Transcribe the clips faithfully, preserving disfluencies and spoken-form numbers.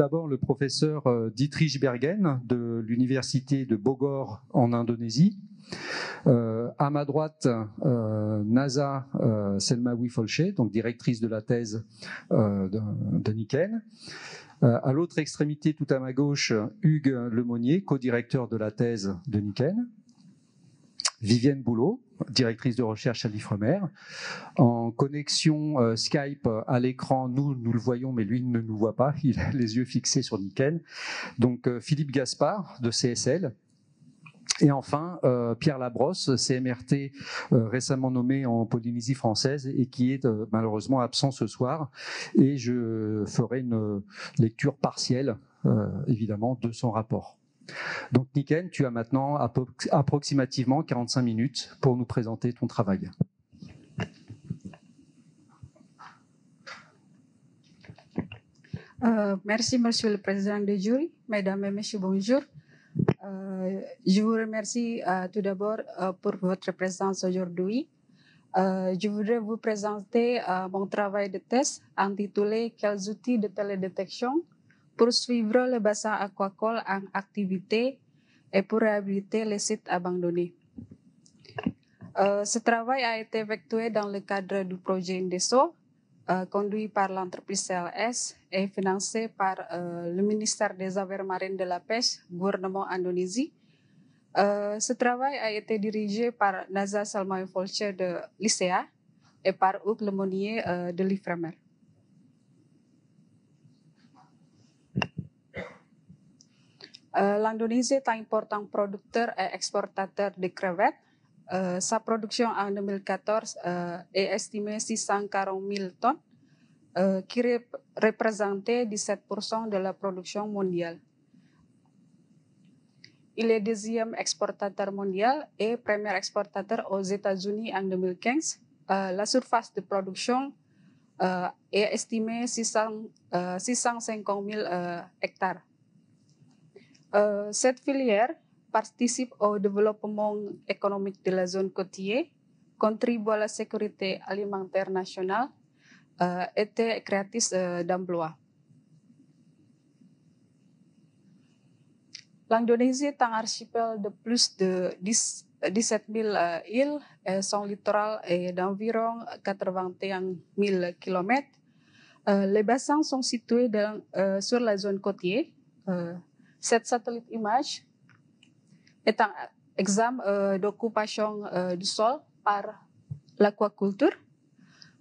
d'abord le professeur Dietrich Bergen de l'université de Bogor en Indonésie. Euh, à ma droite, euh, Nazaha euh, Selmaoui-Folcher, donc directrice de la thèse euh, de, de Niken. Euh, à l'autre extrémité, tout à ma gauche, Hugues Lemonnier, co-directeur de la thèse de Niken. Viviane Boulot, directrice de recherche à l'Ifremer. En connexion euh, Skype à l'écran, nous, nous le voyons, mais lui ne nous voit pas, il a les yeux fixés sur Niken. Donc euh, Philippe Gaspard de C S L. Et enfin, euh, Pierre Labrosse, C M R T euh, récemment nommé en Polynésie française et qui est euh, malheureusement absent ce soir. Et je ferai une lecture partielle, euh, évidemment, de son rapport. Donc Niken, tu as maintenant approximativement quarante-cinq minutes pour nous présenter ton travail. Euh, merci, monsieur le président du jury. Mesdames et messieurs, bonjour. Euh, je vous remercie euh, tout d'abord euh, pour votre présence aujourd'hui. Euh, je voudrais vous présenter euh, mon travail de thèse intitulé « Quels outils de télédétection pour suivre le bassin aquacole en activité et pour réhabiliter les sites abandonnés ». Euh, ce travail a été effectué dans le cadre du projet INDESO, euh, conduit par l'entreprise C L S et financé par euh, le ministère des Affaires marines de la pêche, gouvernement Indonésie. Euh, ce travail a été dirigé par Nazaha Selmaoui-Folcher de l'I C A et par Ouk Lemonier euh, de l'Ifremer. Euh, L'Indonésie est un important producteur et exportateur de crevettes. Euh, sa production en deux mille quatorze euh, est estimée six cent quarante mille tonnes, euh, qui rep représentait dix-sept pour cent de la production mondiale. Il est deuxième exportateur mondial et premier exportateur aux États-Unis en deux mille quinze. Euh, la surface de production euh, est estimée six cents, euh, six cent cinquante mille euh, hectares. Euh, cette filière participe au développement économique de la zone côtière, contribue à la sécurité alimentaire nationale euh, et est créatrice euh, d'emplois. L'Indonésie est un archipel de plus de dix-sept mille euh, îles, et son littoral est d'environ quatre-vingt-un mille kilomètres. Euh, les bassins sont situés dans, euh, sur la zone côtière. Euh, Cette satellite image est un exemple euh, d'occupation euh, du sol par l'aquaculture.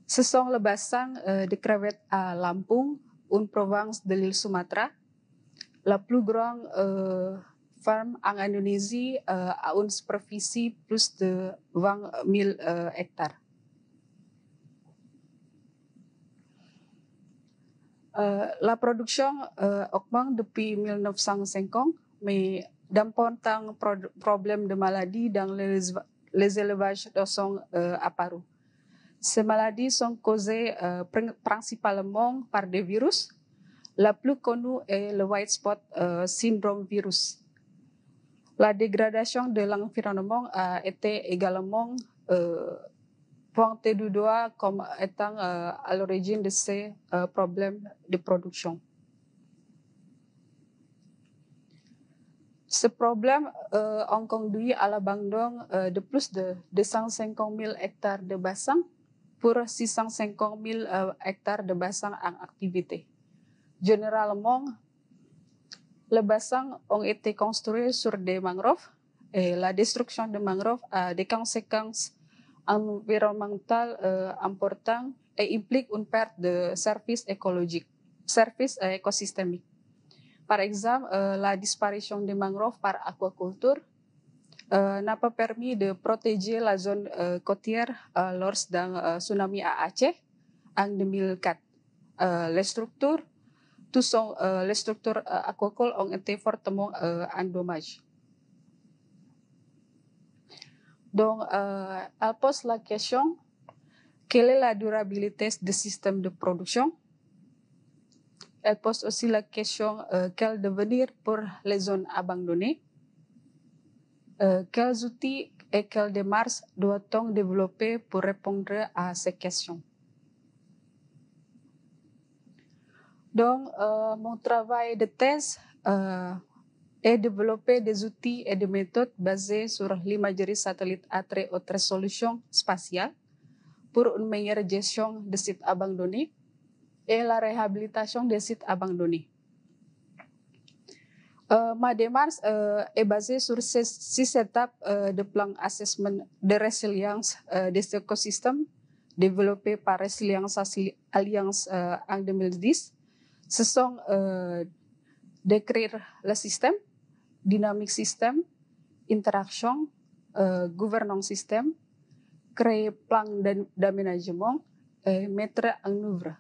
Ce sont les bassins euh, de crevettes à Lampung, une province de l'île Sumatra, la plus grande euh, ferme en Indonésie euh, à une superficie plus de vingt mille euh, hectares. Euh, la production euh, augmente depuis mille neuf cent cinquante, mais d'importants pro problèmes de maladies dans les, les élevages sont euh, apparus. Ces maladies sont causées euh, principalement par des virus. La plus connue est le white spot euh, syndrome virus. La dégradation de l'environnement a été également euh, pointé du doigt comme étant euh, à l'origine de ces euh, problèmes de production. Ces problèmes euh, ont conduit à l'abandon euh, de plus de deux cent cinquante mille hectares de bassins pour six cent cinquante mille euh, hectares de bassins en activité. Généralement, les bassins ont été construits sur des mangroves et la destruction de mangroves a des conséquences environnementale euh, important et implique une perte de services écologiques, services écosystémiques. Par exemple, euh, la disparition des mangroves par aquaculture euh, n'a pas permis de protéger la zone euh, côtière euh, lors d'un euh, tsunami à Aceh en deux mille quatre. Euh, les structures, tous sont, euh, les structures euh, aquacoles ont été fortement euh, endommagées. Donc, euh, elle pose la question, quelle est la durabilité des systèmes de production? Elle pose aussi la question, euh, quel devenir pour les zones abandonnées? Euh, quels outils et quelles démarches doit-on développer pour répondre à ces questions? Donc, euh, mon travail de thèse euh, est développer des outils et des méthodes basées sur l'imagerie satellite à très haute résolution spatiale pour une meilleure gestion des sites abandonnés et la réhabilitation des sites abandonnés. Euh, ma démarche euh, est basée sur ces six étapes euh, de plan assessment de résilience euh, des écosystèmes développé par Resilience Alliance euh, en deux mille dix. Ce sont euh, décrire le système, dynamique système, interaction, euh, gouvernance système, créer plan d'aménagement et mettre en œuvre.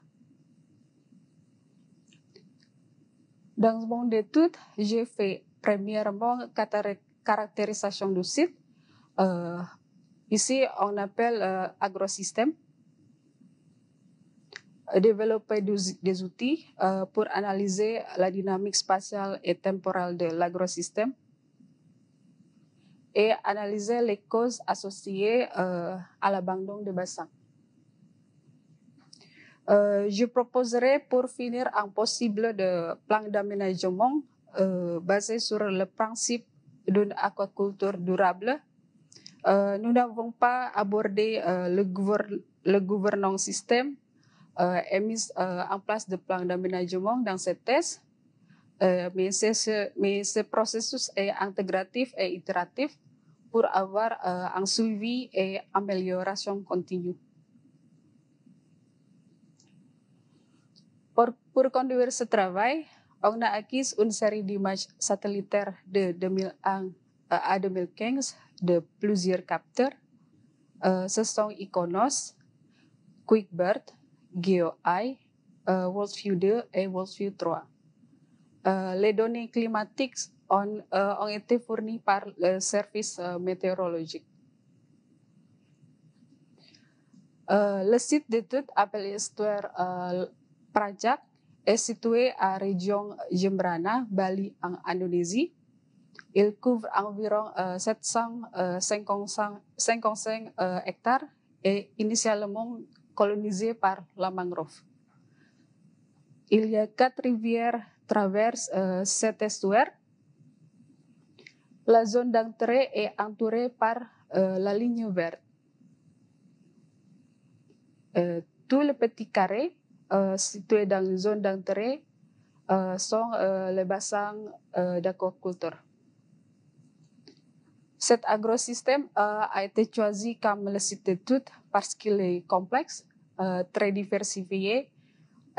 Dans mon étude, j'ai fait premièrement caractérisation du site. Euh, ici, on appelle euh, agrosystème. Développer des, des outils euh, pour analyser la dynamique spatiale et temporelle de l'agrosystème et analyser les causes associées euh, à l'abandon des bassins. Euh, je proposerai pour finir un possible de plan d'aménagement euh, basé sur le principe d'une aquaculture durable. Euh, nous n'avons pas abordé euh, le, gouvern le gouvernance système euh, et mis euh, en place de plan d'aménagement dans cette thèse, euh, mais, ce, mais ce processus est intégratif et itératif pour avoir euh, un suivi et amélioration continue. Pour, pour conduire ce travail, on a acquis une série d'images satellitaires de deux mille un à deux mille quinze de plusieurs capteurs. Euh, ce sont IKONOS, QuickBird, GeoEye, euh, Worldview deux et Worldview trois. Euh, les données climatiques ont, euh, ont été fournies par le service euh, météorologique. Euh, le site d'étude appelé Histoire euh, Prajak est situé à la région Jembrana, Bali, en Indonésie. Il couvre environ euh, sept cent cinquante-cinq euh, hectares et initialement colonisé par la mangrove. Il y a quatre rivières traversent euh, cet estuaire. La zone d'entrée est entourée par euh, la ligne verte. Euh, tout le petit carré Euh, situés dans les zones d'entrée euh, sont euh, les bassins euh, d'aquaculture. Cet agrosystème euh, a été choisi comme le site d'étude parce qu'il est complexe, euh, très diversifié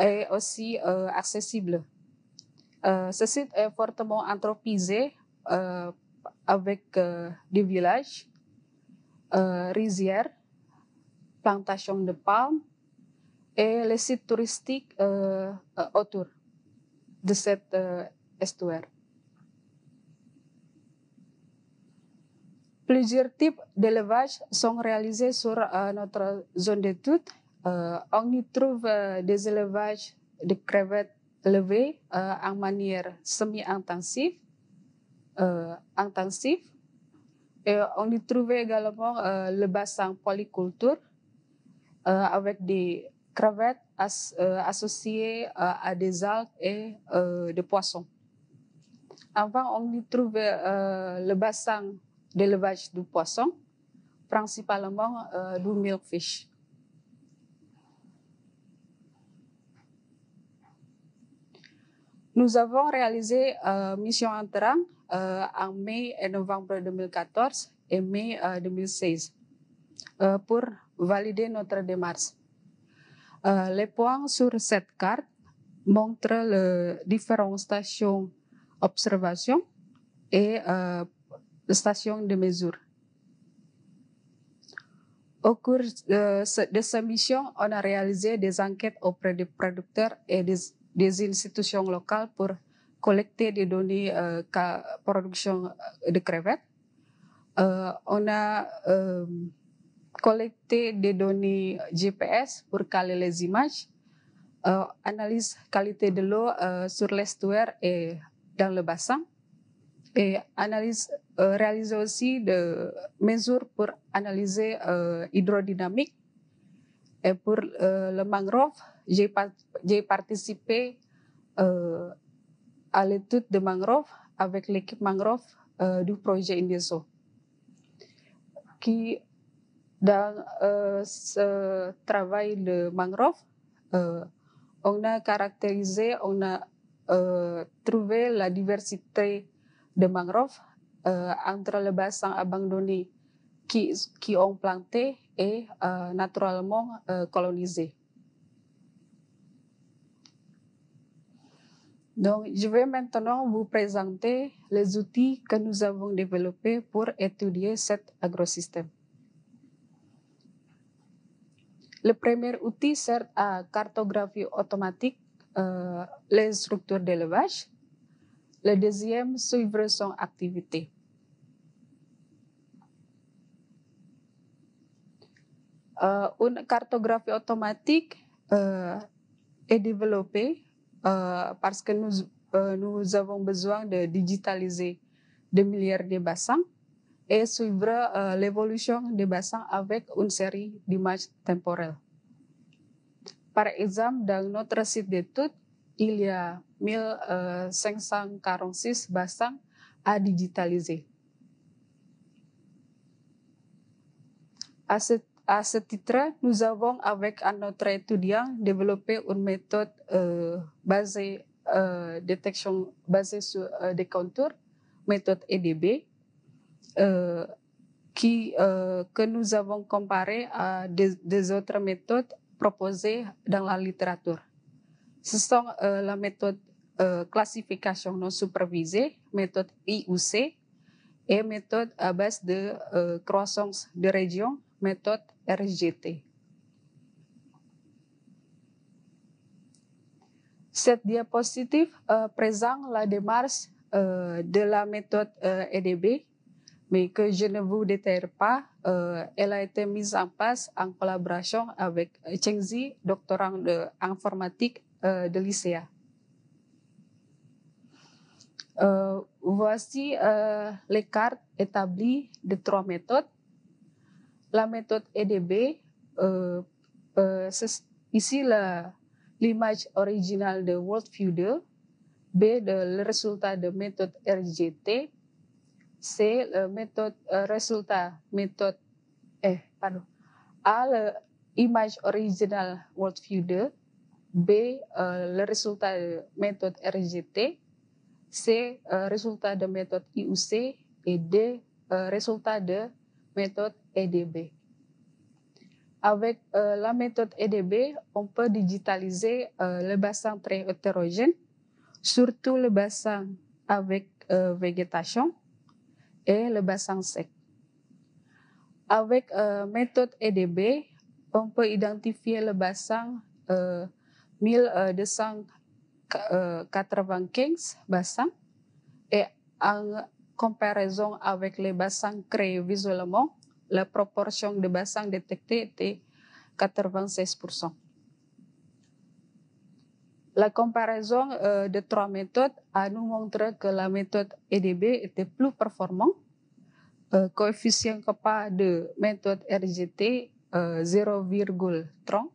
et aussi euh, accessible. Euh, ce site est fortement anthropisé euh, avec euh, des villages, euh, rizières, plantations de palmes, et les sites touristiques euh, autour de cet euh, estuaire. Plusieurs types d'élevage sont réalisés sur euh, notre zone d'étude. Euh, on y trouve euh, des élevages de crevettes levées euh, en manière semi-intensive, euh, intensive. Et on y trouve également euh, le bassin polyculture euh, avec des crevettes as, euh, associées euh, à des algues et euh, des poissons. Enfin, on y trouve euh, le bassin d'élevage du poisson, principalement euh, du milkfish. Nous avons réalisé euh, mission en terrain euh, en mai et novembre deux mille quatorze et mai euh, deux mille seize euh, pour valider notre démarche. Euh, les points sur cette carte montrent les différentes stations d'observation et euh, stations de mesure. Au cours de, de cette mission, on a réalisé des enquêtes auprès des producteurs et des, des institutions locales pour collecter des données euh, de production de crevettes. Euh, on a euh, collecter des données G P S pour caler les images, euh, analyse qualité de l'eau euh, sur l'estuaire et dans le bassin, et analyse, euh, réaliser aussi des mesures pour analyser euh, hydrodynamique. Et pour euh, le mangrove, j'ai participé euh, à l'étude de mangrove avec l'équipe mangrove euh, du projet INDESO, qui, dans euh, ce travail de mangrove, euh, on a caractérisé, on a euh, trouvé la diversité de mangrove euh, entre le bassin abandonné qui, qui ont planté et euh, naturellement euh, colonisé. Donc, je vais maintenant vous présenter les outils que nous avons développés pour étudier cet agrosystème. Le premier outil sert à cartographier automatique euh, les structures d'élevage. Le deuxième, suivre son activité. Euh, une cartographie automatique euh, est développée euh, parce que nous, euh, nous avons besoin de digitaliser des milliards de bassins et suivre euh, l'évolution des bassins avec une série d'images temporelles. Par exemple, dans notre site d'étude, il y a mille cinq cent quarante-six bassins à digitaliser. À ce, à ce titre, nous avons, avec notre étudiant, développé une méthode euh, basée, euh, détection, basée sur euh, des contours, méthode E D B, euh, qui, euh, que nous avons comparée à des, des autres méthodes proposées dans la littérature. Ce sont euh, la méthode euh, classification non supervisée, méthode I U C, et méthode à base de euh, croissance de région, méthode R G T. Cette diapositive euh, présente la démarche euh, de la méthode euh, E D B, mais que je ne vous détaille pas. Euh, elle a été mise en place en collaboration avec Chengzi, doctorant d'informatique de l'I C A. Euh, voici euh, les cartes établies de trois méthodes. La méthode E D B, euh, euh, ici l'image originale de Worldview deux, B, de, le résultat de méthode R G T, C, le méthode, euh, résultat méthode, eh, pardon, A, l'image originale Worldview deux, B, euh, le résultat de méthode R G T, C, euh, résultat de méthode I U C, et D, euh, résultat de méthode E D B. Avec euh, la méthode E D B, on peut digitaliser euh, le bassin très hétérogène, surtout le bassin avec euh, végétation et le bassin sec. Avec euh, méthode E D B, on peut identifier le bassin euh, mille deux cent quatre-vingt-quinze bassins et en comparaison avec les bassins créés visuellement, la proportion de bassins détectés était quatre-vingt-seize pour cent. La comparaison euh, de trois méthodes a nous montré que la méthode E D B était plus performante, euh, coefficient kappa de méthode R G T euh, zéro virgule trente.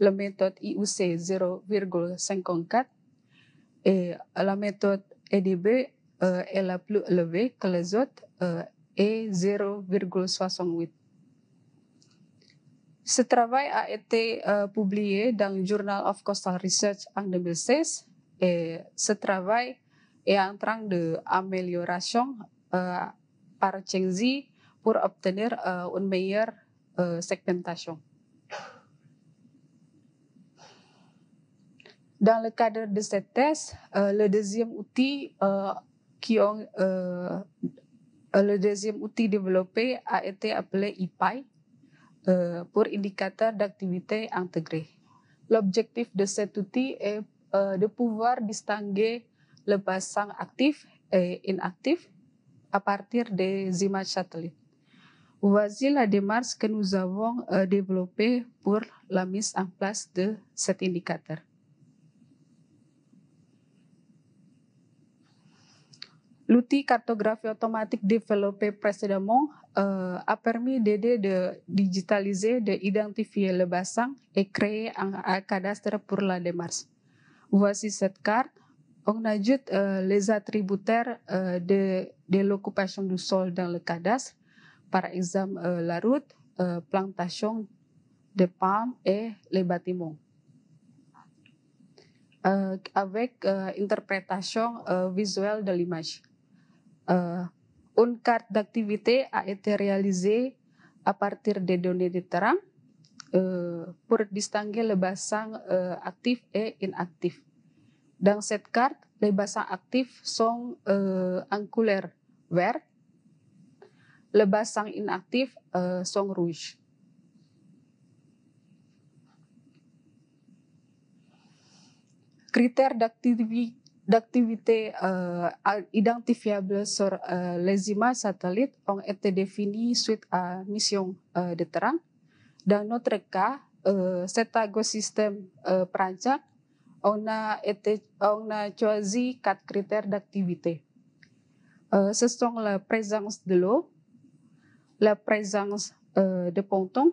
La méthode I U C zéro virgule cinquante-quatre et la méthode E D B euh, est la plus élevée que les autres euh, et zéro virgule soixante-huit. Ce travail a été euh, publié dans le Journal of Coastal Research en deux mille seize et ce travail est en train d'amélioration euh, par Chengzi pour obtenir euh, une meilleure euh, segmentation. Dans le cadre de cette thèse, euh, le deuxième outil euh, qui ont, euh, le deuxième outil développé a été appelé I P A I euh, pour indicateur d'activité intégrée. L'objectif de cet outil est euh, de pouvoir distinguer le bassin actif et inactif à partir des images satellites. Voici la démarche que nous avons euh, développée pour la mise en place de cet indicateur. L'outil cartographie automatique développé précédemment euh, a permis d'aider de digitaliser, d'identifier le bassin et créer un, un cadastre pour la démarche. Voici cette carte. On ajoute euh, les attributaires euh, de, de l'occupation du sol dans le cadastre, par exemple euh, la route, euh, plantation de palmes et les bâtiments. Euh, avec euh, interprétation euh, visuelle de l'image. Euh, une carte d'activité a été réalisée à partir des données de terrain euh, pour distinguer les bassins euh, actifs et inactifs. Dans cette carte, les bassins actifs sont euh, en couleur vert, les bassins inactifs euh, sont rouges. Critères d'activité euh, identifiables sur euh, les images satellites ont été définis suite à mission euh, de terrain. Dans notre cas, euh, cet agosystème euh, Prajak, on a, été, on a choisi quatre critères d'activité. Euh, ce sont la présence de l'eau, la présence euh, de pontons,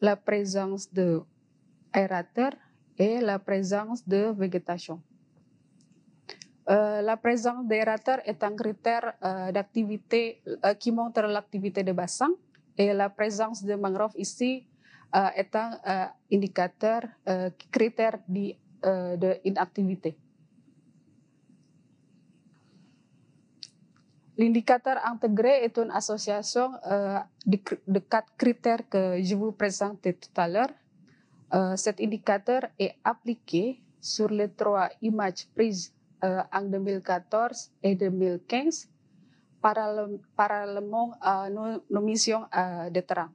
la présence d'aérateurs, et la présence de végétation. Euh, la présence d'aérateurs est un critère euh, d'activité euh, qui montre l'activité de bassin, et la présence de mangrove ici euh, est un euh, indicateur, euh, critère euh, d'inactivité. L'indicateur intégré est une association euh, de, de quatre critères que je vous présentais tout à l'heure. Euh, cet indicateur est appliqué sur les trois images prises euh, en deux mille quatorze et deux mille quinze, parallèlement à nos, nos missions euh, de terrain.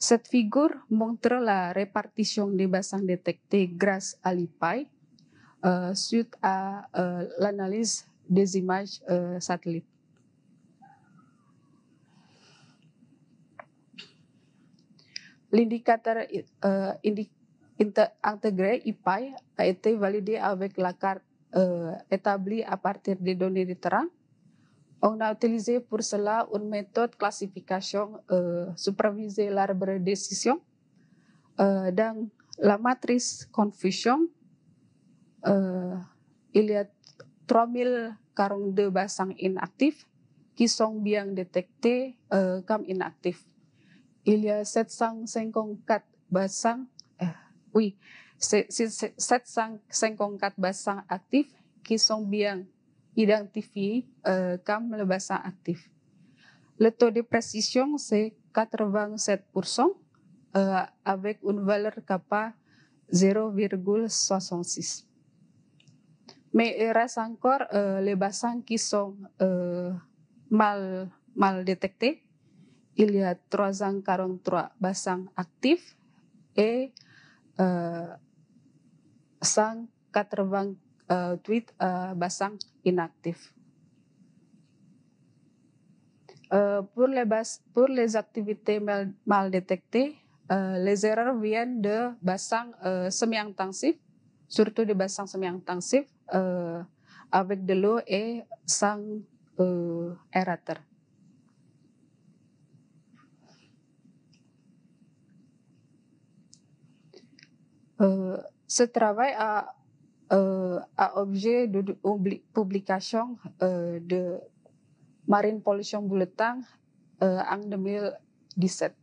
Cette figure montre la répartition des bassins détectés grâce à l'I P A I euh, suite à euh, l'analyse des images euh, satellites. L'indicateur euh, intégré I P A I a été validé avec la carte euh, établie à partir des données de terrain. On a utilisé pour cela une méthode de classification euh, supervisée l'arbre de décision. Euh, dans la matrice confusion, euh, il y a trois mille quarante-deux bassins inactifs qui sont bien détectés euh, comme inactifs. Il y a sept cent cinquante-quatre bassins, euh, oui, sept cent cinquante-quatre bassins actifs qui sont bien identifiés euh, comme le bassin actif. Le taux de précision, c'est quatre-vingt-sept pour cent euh, avec une valeur kappa zéro virgule soixante-six. Mais il reste encore euh, les bassins qui sont euh, mal, mal détectés. Il y a trois cent quarante-trois bassins actifs et euh, cent quatre-vingt-huit euh, bassins inactifs. Euh, pour, les bas pour les activités mal, mal détectées, euh, les erreurs viennent de bassins euh, semi-intensifs, surtout de bassins semi-intensifs euh, avec de l'eau et sans euh, aérateur. Euh, ce travail a, euh, a objet de, de publication euh, de Marine Pollution Bulletin euh, en deux mille dix-sept.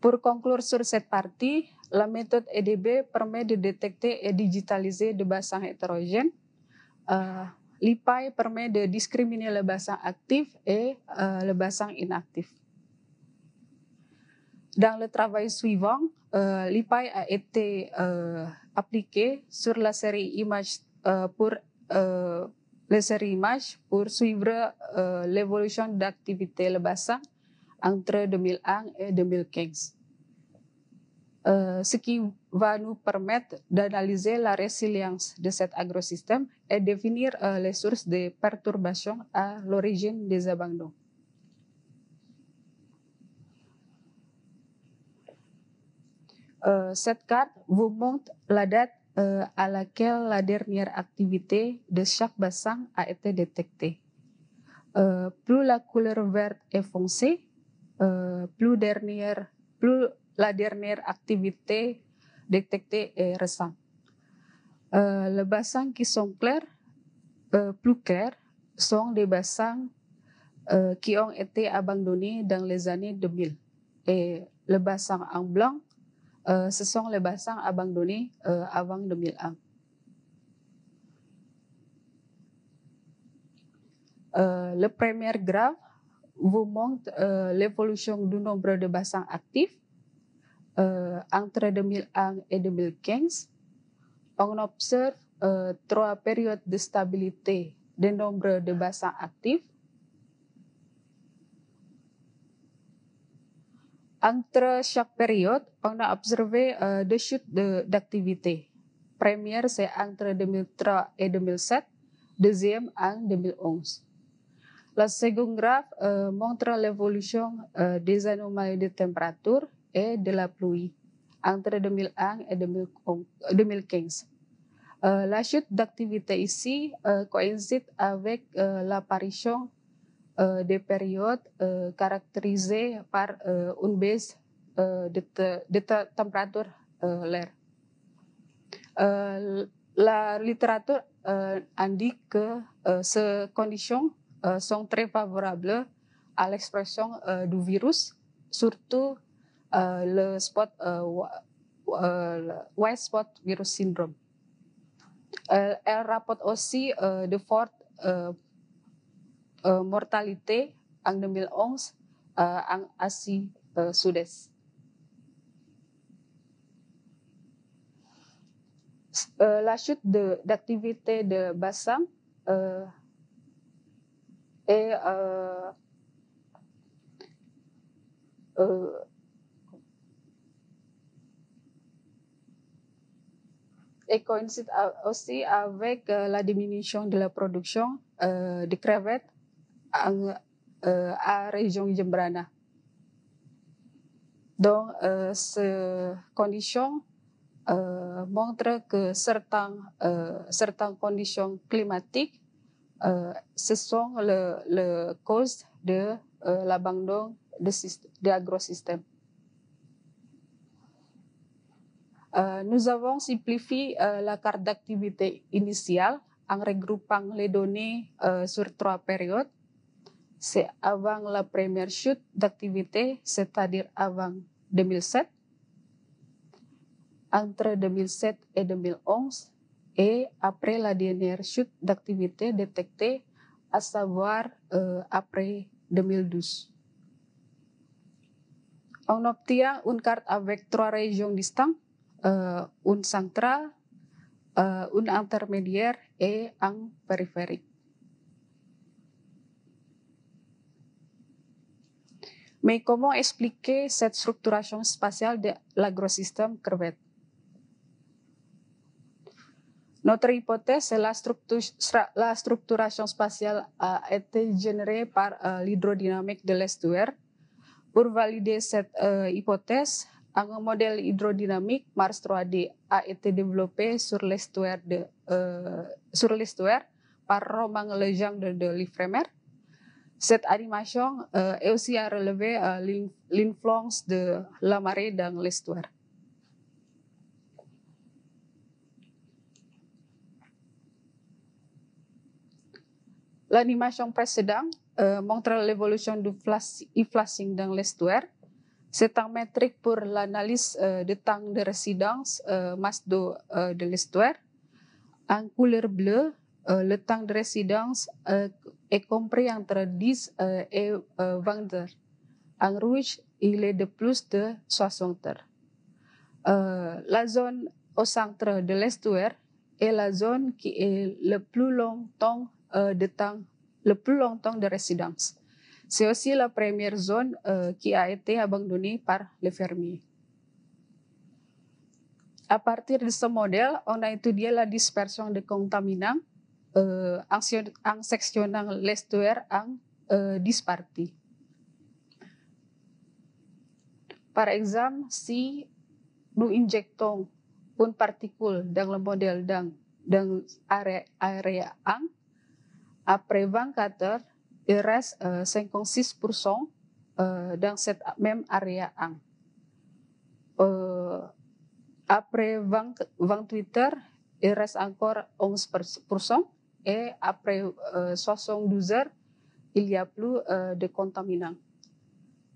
Pour conclure sur cette partie, la méthode E D B permet de détecter et digitaliser des bassins hétérogènes. Euh, L'I P A I permet de discriminer les bassins actifs et euh, les bassins inactifs. Dans le travail suivant, euh, l'I P A I a été euh, appliqué sur la série images euh, pour euh, les séries images pour suivre euh, l'évolution d'activité le bassin entre deux mille un et deux mille quinze. Euh, ce qui va nous permettre d'analyser la résilience de cet agrosystème et définir euh, les sources de perturbations à l'origine des abandons. Euh, cette carte vous montre la date euh, à laquelle la dernière activité de chaque bassin a été détectée. Euh, plus la couleur verte est foncée, euh, plus, dernière, plus la dernière activité détecter et ressent. Euh, les bassins qui sont clairs, euh, plus clairs, sont des bassins euh, qui ont été abandonnés dans les années deux mille. Et les bassins en blanc, euh, ce sont les bassins abandonnés euh, avant deux mille un. Euh, le premier graphe vous montre euh, l'évolution du nombre de bassins actifs euh, entre deux mille un et deux mille quinze. On observe euh, trois périodes de stabilité du nombre de bassins actifs. Entre chaque période, on a observé euh, deux chutes d'activité. De, Première, c'est entre deux mille trois et deux mille sept. Deuxième, en deux mille onze. La seconde graphe euh, montre l'évolution euh, des anomalies de température et de la pluie entre deux mille un et deux mille quinze. Euh, la chute d'activité ici euh, coïncide avec euh, l'apparition euh, des périodes euh, caractérisées par euh, une baisse euh, de, te, de te, température euh, l'air. Euh, la littérature euh, indique que euh, ces conditions Euh, sont très favorables à l'expression euh, du virus, surtout euh, le spot, euh, euh, white spot virus syndrome. Euh, elle rapporte aussi euh, de fortes euh, euh, mortalités en deux mille onze euh, en Asie euh, Sud-Est. Euh, la chute d'activité de, de bassin euh, Et euh, euh, et coïncide aussi avec euh, la diminution de la production euh, de crevettes en, euh, à région Jembrana. Donc, euh, ces conditions euh, montrent que certains, euh, certaines conditions climatiques Euh, ce sont les le causes de euh, l'abandon de, de l'agrosystème. Euh, nous avons simplifié euh, la carte d'activité initiale en regroupant les données euh, sur trois périodes. C'est avant la première chute d'activité, c'est-à-dire avant deux mille sept, entre deux mille sept et deux mille onze, et après la dernière chute d'activité détectée, à savoir euh, après deux mille douze. On obtient une carte avec trois régions distinctes, euh, une centrale, euh, une intermédiaire et un périphérique. Mais comment expliquer cette structuration spatiale de l'agrosystème crevette? Notre hypothèse, c'est la, la structuration spatiale a été générée par euh, l'hydrodynamique de l'estuaire. Pour valider cette euh, hypothèse, un modèle hydrodynamique Mars trois D a été développé sur l'estuaire euh, par Romain Legendre de, de l'Ifremer. Cette animation euh, est aussi à relever euh, l'influence de la marée dans l'estuaire. L'animation précédente euh, montre l'évolution du flashing dans l'estuaire. C'est un métrique pour l'analyse euh, du temps de résidence euh, masse d'eau euh, de l'estuaire. En couleur bleue, euh, le temps de résidence euh, est compris entre dix euh, et euh, vingt heures. En rouge, il est de plus de soixante heures. Euh, la zone au centre de l'estuaire est la zone qui est le plus longtemps de temps, le plus longtemps de résidence. C'est aussi la première zone euh, qui a été abandonnée par les fermiers. À partir de ce modèle, on a étudié la dispersion des contaminants euh, en, en sectionnant l'estuaire en euh, dix parties. Par exemple, si nous injectons une particule dans le modèle dans, dans l'area un, après vingt-quatre heures, il reste euh, cinquante-six pour cent euh, dans cette même area un. Euh, Après vingt, vingt-huit Twitter, il reste encore onze pour cent et après euh, soixante-douze heures, il n'y a plus euh, de contaminants.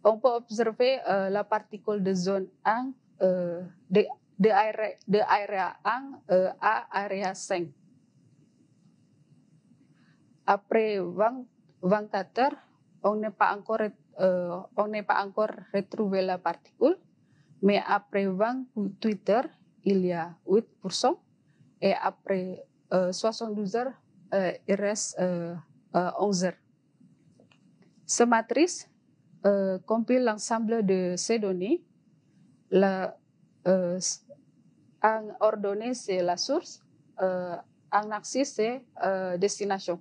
On peut observer euh, la particule de zone un, euh, de, de, area, de area un euh, à area cinq. Après vingt-quatre heures, on n'est pas encore, euh, on n'est pas encore retrouvé la particule, mais après vingt-huit heures, il y a huit pour cent et après euh, soixante-douze heures, euh, il reste euh, euh, onze heures. Cette matrice euh, compile l'ensemble de ces données. La, euh, en ordonnée, c'est la source. Euh, en axis, c'est euh, destination.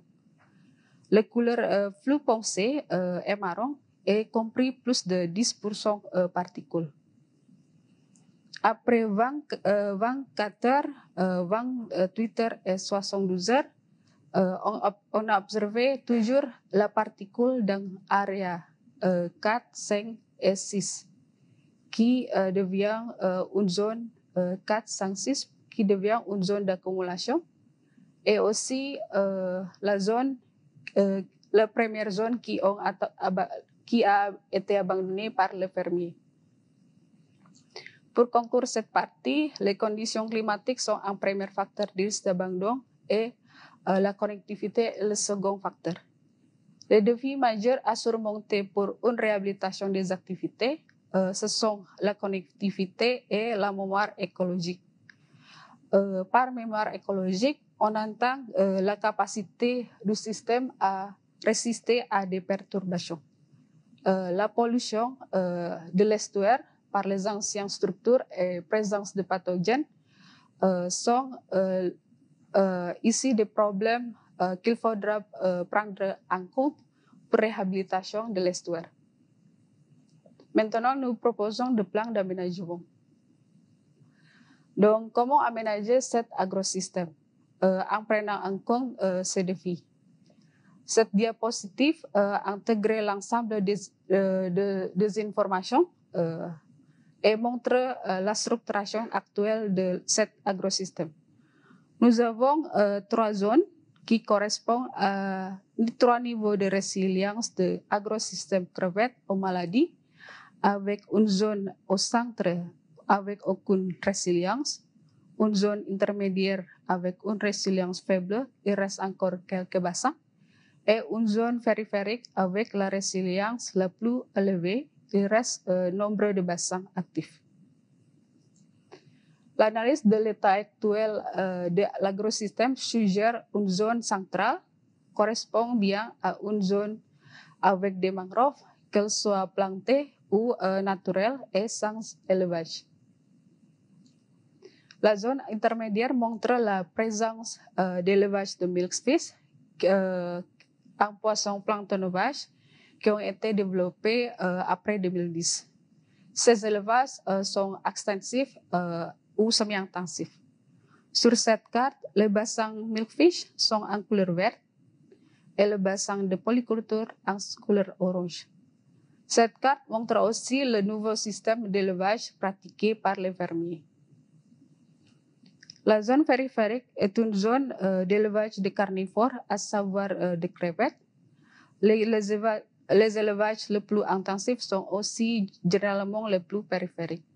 La couleur euh, plus foncée euh, est marron et compris plus de dix pour cent euh, particules. Après vingt, euh, vingt-quatre heures, euh, vingt-huit heures et soixante-douze heures, euh, on, on a observé toujours la particule dans l'area euh, quatre, cinq et six, qui euh, devient euh, une zone euh, quatre, cinq, six, qui devient une zone d'accumulation, et aussi euh, la zone Euh, la première zone qui, ont qui a été abandonnée par les fermiers. Pour conclure cette partie, les conditions climatiques sont un premier facteur de risque d'abandon et euh, la connectivité est le second facteur. Les défis majeurs à surmonter pour une réhabilitation des activités, euh, ce sont la connectivité et la mémoire écologique. Euh, par mémoire écologique, on entend euh, la capacité du système à résister à des perturbations. Euh, la pollution euh, de l'estuaire par les anciennes structures et présence de pathogènes euh, sont euh, euh, ici des problèmes euh, qu'il faudra euh, prendre en compte pour la réhabilitation de l'estuaire. Maintenant, nous proposons des plans d'aménagement. Donc, comment aménager cet agrosystème Euh, en prenant en compte euh, ces défis? Cette diapositive euh, intègre l'ensemble des, euh, de, des informations euh, et montre euh, la structuration actuelle de cet agrosystème. Nous avons euh, trois zones qui correspondent à trois niveaux de résilience de l'agrosystème crevette aux maladies, avec une zone au centre avec aucune résilience, une zone intermédiaire avec une résilience faible, il reste encore quelques bassins, et une zone périphérique avec la résilience la plus élevée, il reste euh, nombre de bassins actifs. L'analyse de l'état actuel euh, de l'agrosystème suggère une zone centrale correspond bien à une zone avec des mangroves, qu'elles soient plantées ou euh, naturelles et sans élevage. La zone intermédiaire montre la présence euh, d'élevage de milkfish euh, en poisson plancton ovage qui ont été développés euh, après deux mille dix. Ces élevages euh, sont extensifs euh, ou semi-intensifs. Sur cette carte, les bassins milkfish sont en couleur verte et les bassins de polyculture en couleur orange. Cette carte montre aussi le nouveau système d'élevage pratiqué par les fermiers. La zone périphérique est une zone euh, d'élevage de carnivores, à savoir euh, de crevettes. Les, les, éva, les élevages les plus intensifs sont aussi généralement les plus périphériques.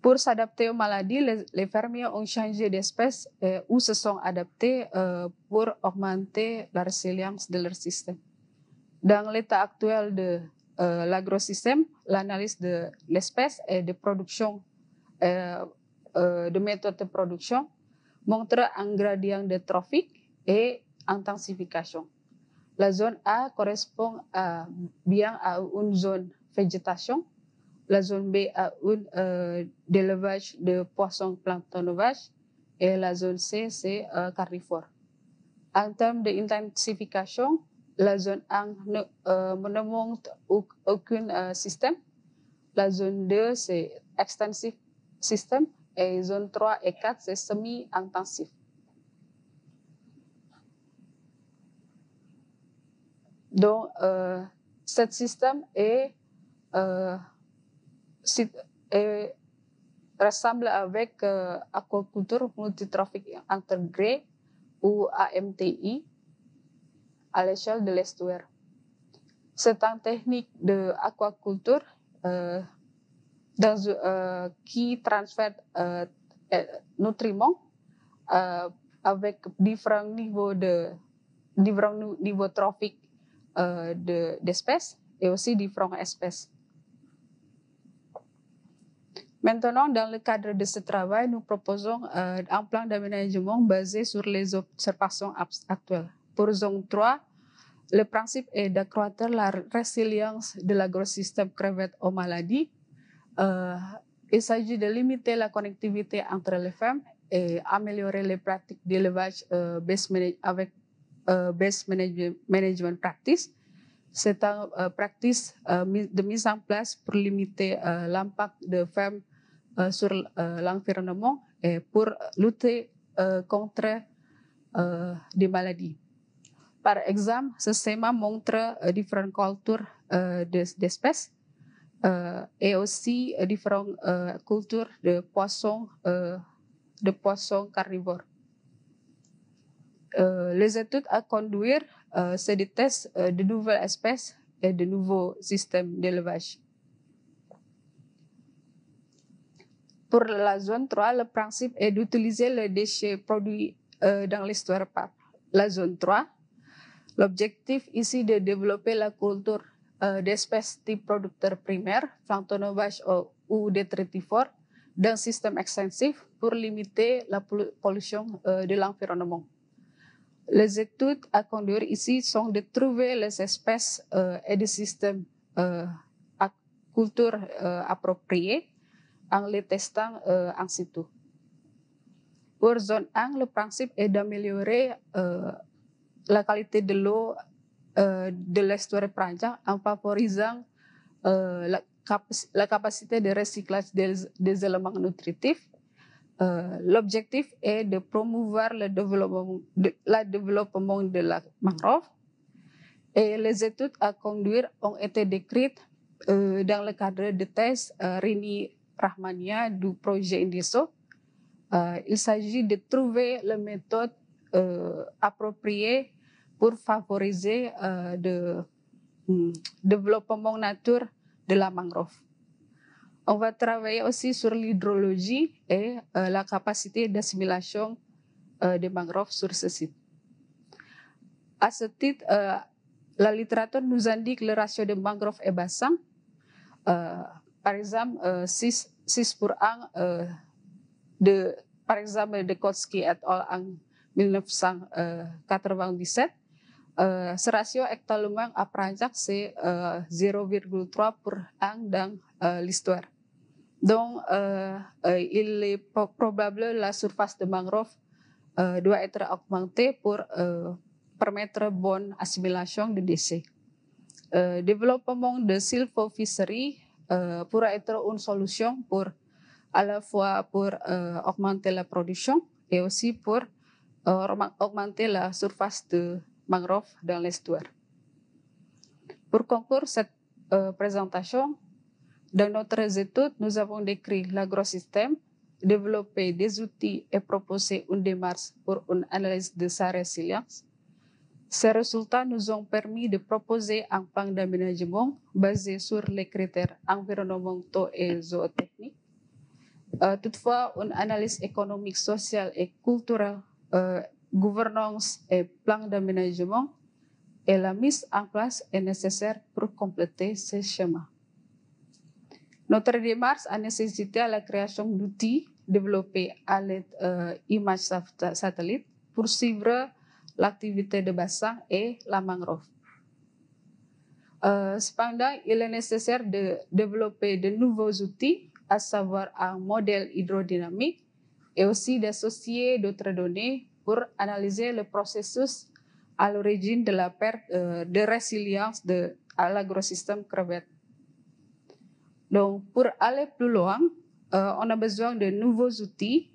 Pour s'adapter aux maladies, les, les fermiers ont changé d'espèce euh, ou se sont adaptés euh, pour augmenter la résilience de leur système. Dans l'état actuel de euh, l'agrosystème, l'analyse de l'espèce et de production Euh, euh, de méthodes de production montre un gradient de trophique et intensification. La zone A correspond à, bien à une zone végétation, la zone B à une euh, d'élevage de poissons plancton ovage et la zone C c'est euh, carnivore. En termes d'intensification, la zone un ne, euh, ne montre aucun euh, système, la zone deux c'est extensif système et zone trois et quatre, c'est semi-intensif. Donc, euh, ce système est, euh, est rassemble avec euh, aquaculture multitrophique intégrée ou A M T I à l'échelle de l'estuaire. C'est une technique d'aquaculture euh, euh, qui transfère euh, nutriments euh, avec différents niveaux de différents niveaux trophiques euh, d'espèces de, et aussi différentes espèces. Maintenant, dans le cadre de ce travail, nous proposons euh, un plan d'aménagement basé sur les observations actuelles. Pour zone trois, le principe est d'accroître la résilience de l'agrosystème crevette aux maladies. Euh, il s'agit de limiter la connectivité entre les fermes et améliorer les pratiques d'élevage euh, avec euh, best management, management practice. C'est une euh, pratique euh, de mise en place pour limiter euh, l'impact de fermes Euh, sur euh, l'environnement et pour lutter euh, contre euh, des maladies. Par exemple, ce schéma montre euh, différentes cultures euh, d'espèces euh, et aussi euh, différentes euh, cultures de poissons, euh, de poissons carnivores. Euh, les études à conduire, euh, c'est des tests euh, de nouvelles espèces et de nouveaux systèmes d'élevage. Pour la zone trois, le principe est d'utiliser les déchets produits euh, dans l'histoire par la zone trois. L'objectif ici est de développer la culture euh, d'espèces type producteurs primaires, plancton ovage ou, ou détritivores, d'un système extensif pour limiter la pollution euh, de l'environnement. Les études à conduire ici sont de trouver les espèces euh, et des systèmes euh, à culture euh, appropriés, en les testant euh, en situ. Pour zone un, le principe est d'améliorer euh, la qualité de l'eau euh, de l'estuaire Prajak en favorisant euh, la, cap la capacité de recyclage des, des éléments nutritifs. Euh, L'objectif est de promouvoir le développement de, le développement de la mangrove et les études à conduire ont été décrites euh, dans le cadre de tests euh, réunis Rahmania du projet INDESO. Euh, il s'agit de trouver la méthode euh, appropriée pour favoriser euh, le mm, développement nature de la mangrove. On va travailler aussi sur l'hydrologie et euh, la capacité d'assimilation euh, des mangroves sur ce site. À ce titre, euh, la littérature nous indique le ratio de mangroves et bassins. Euh, Par exemple, euh, six pour un euh, de, par exemple, de Kotsky et al. En mille neuf cent quatre-vingt-dix-sept. Euh, ce ratio actuellement à Prajak, c'est euh, zéro virgule trois pour un dans euh, l'histoire. Donc, euh, euh, il est probable que la surface de mangrove euh, doit être augmentée pour euh, permettre bonne assimilation de déchets. Euh, développement de sylvophilerie Euh, pourra être une solution pour à la fois pour euh, augmenter la production et aussi pour euh, augmenter la surface de mangrove dans l'estuaire. Pour conclure cette euh, présentation, dans notre étude, nous avons décrit l'agrosystème, développé des outils et proposé une démarche pour une analyse de sa résilience. Ces résultats nous ont permis de proposer un plan d'aménagement basé sur les critères environnementaux et zootechniques. Euh, toutefois, une analyse économique, sociale et culturelle, euh, gouvernance et plan d'aménagement et la mise en place est nécessaire pour compléter ces schémas. Notre démarche a nécessité la création d'outils développés à l'aide euh, d'images satellites pour suivre l'activité de bassin et la mangrove. Euh, cependant, il est nécessaire de développer de nouveaux outils, à savoir un modèle hydrodynamique et aussi d'associer d'autres données pour analyser le processus à l'origine de la perte euh, de résilience de, à l'agrosystème crevette. Donc, pour aller plus loin, euh, on a besoin de nouveaux outils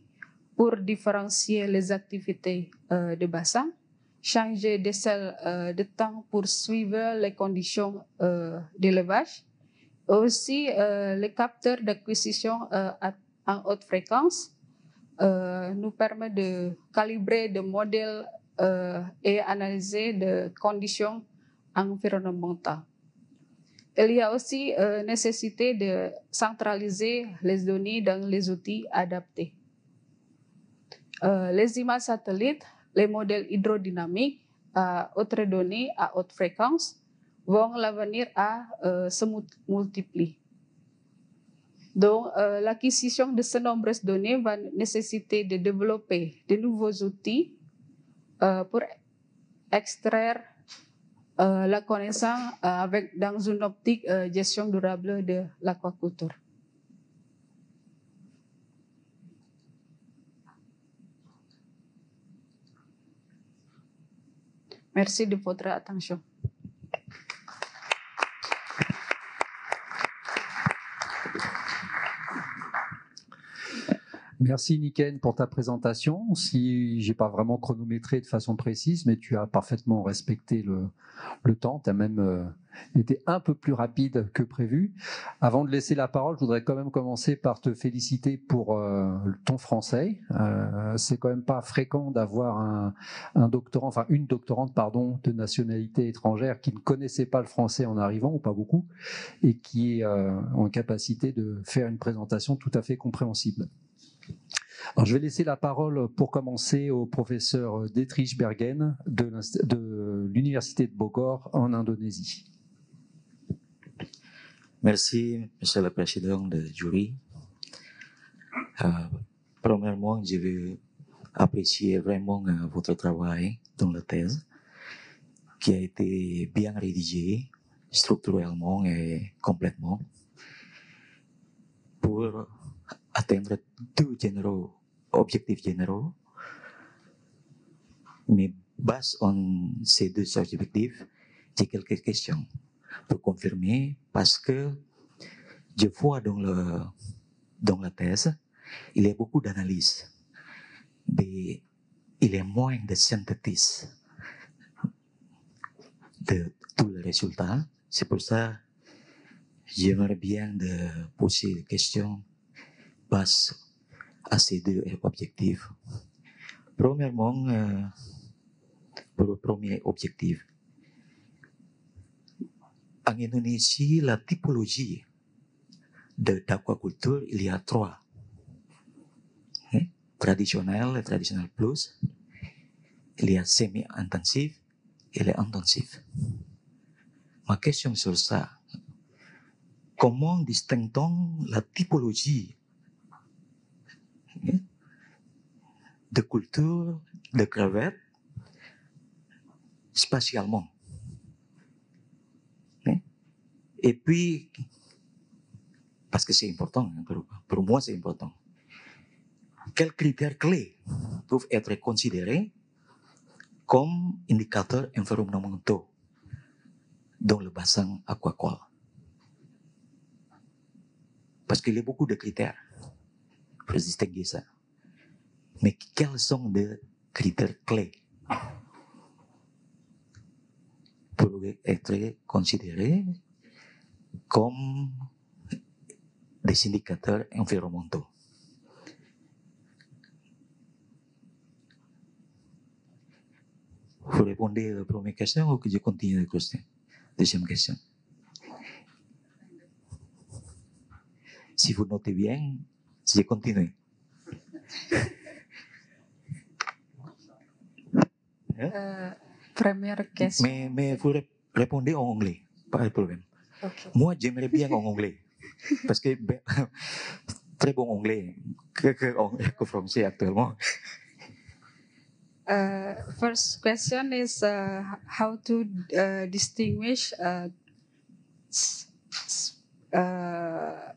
pour différencier les activités euh, de bassin, changer d'échelle euh, de temps pour suivre les conditions euh, d'élevage, aussi euh, les capteurs d'acquisition euh, à haute fréquence euh, nous permet de calibrer de modèles euh, et analyser de conditions environnementales. Il y a aussi euh, nécessité de centraliser les données dans les outils adaptés. Euh, les images satellites, les modèles hydrodynamiques à haute données, à haute fréquence, vont l'avenir à euh, se multiplier. Donc, euh, l'acquisition de ces nombreuses données va nécessiter de développer de nouveaux outils euh, pour extraire euh, la connaissance euh, avec, dans une optique euh, gestion durable de l'aquaculture. Merci de votre attention. Merci Niken pour ta présentation. Si j'ai pas vraiment chronométré de façon précise, mais tu as parfaitement respecté le, le temps, tu as même euh, été un peu plus rapide que prévu. Avant de laisser la parole, je voudrais quand même commencer par te féliciter pour euh, ton français. Euh, c'est quand même pas fréquent d'avoir un, un doctorant, enfin une doctorante pardon, de nationalité étrangère qui ne connaissait pas le français en arrivant, ou pas beaucoup, et qui est euh, en capacité de faire une présentation tout à fait compréhensible. Alors, je vais laisser la parole pour commencer au professeur Dietrich Bergen de l'Université de Bogor en Indonésie. Merci, Monsieur le Président du jury. Euh, premièrement, je veux apprécier vraiment euh, votre travail dans la thèse qui a été bien rédigée structurellement et complètement pour atteindre deux généraux, objectifs généraux, mais basé sur ces deux objectifs, j'ai quelques questions pour confirmer, parce que je vois dans, le, dans la thèse, il y a beaucoup d'analyses, mais il y a moins de synthèse de tous les résultats. C'est pour ça que j'aimerais bien de poser des questions basées à ces deux objectifs. Premièrement, euh, pour le premier objectif, en Indonésie, la typologie de l'aquaculture, il y a trois. Hein? Traditionnel, traditionnel plus, il y a semi-intensif, il y a intensif. Ma question sur ça, comment distingue-t-on la typologie de culture, de crevette, spatialement. Et puis, parce que c'est important, pour moi c'est important, quels critères clés peuvent être considérés comme indicateurs environnementaux dans le bassin aquacole? Parce qu'il y a beaucoup de critères pour distinguer ça. Mais quels sont les critères clés pour être considérés comme des indicateurs environnementaux? Vous répondez à la première question ou que je continue la question? Deuxième question. Si vous notez bien, je continue. Euh, première question. Mais, mais vous répondez en anglais, pas de problème. Okay. Moi, j'aimerais bien en anglais, parce que très bon anglais que, que, que français actuellement. Uh, first question is uh, how to uh, distinguish uh, uh,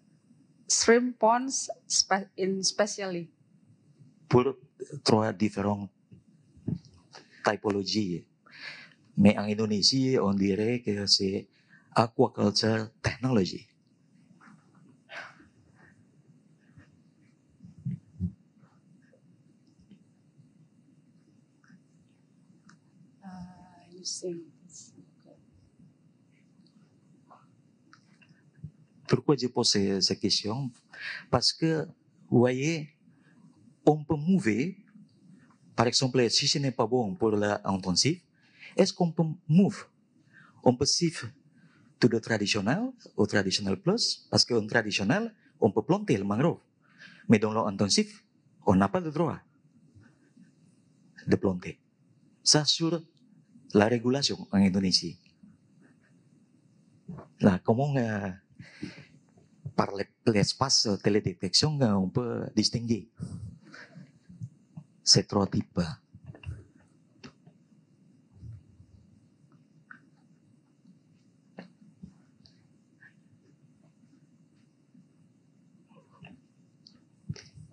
shrimp ponds in spatially. Pour trois différentes typologies. Mais en Indonésie, on dirait que c'est aquaculture technology. Uh, you see. Pourquoi je pose ces questions? Parce que vous voyez, on peut mouver, par exemple, si ce n'est pas bon pour l'intensif, est-ce qu'on peut move? On peut shift to the traditional, au traditional plus, parce qu'en traditional, on peut planter le mangrove. Mais dans l'intensif, on n'a pas le droit de planter. Ça sur la régulation en Indonésie. Là, comment, euh, par l'espace télédétection, on peut distinguer ces trois types.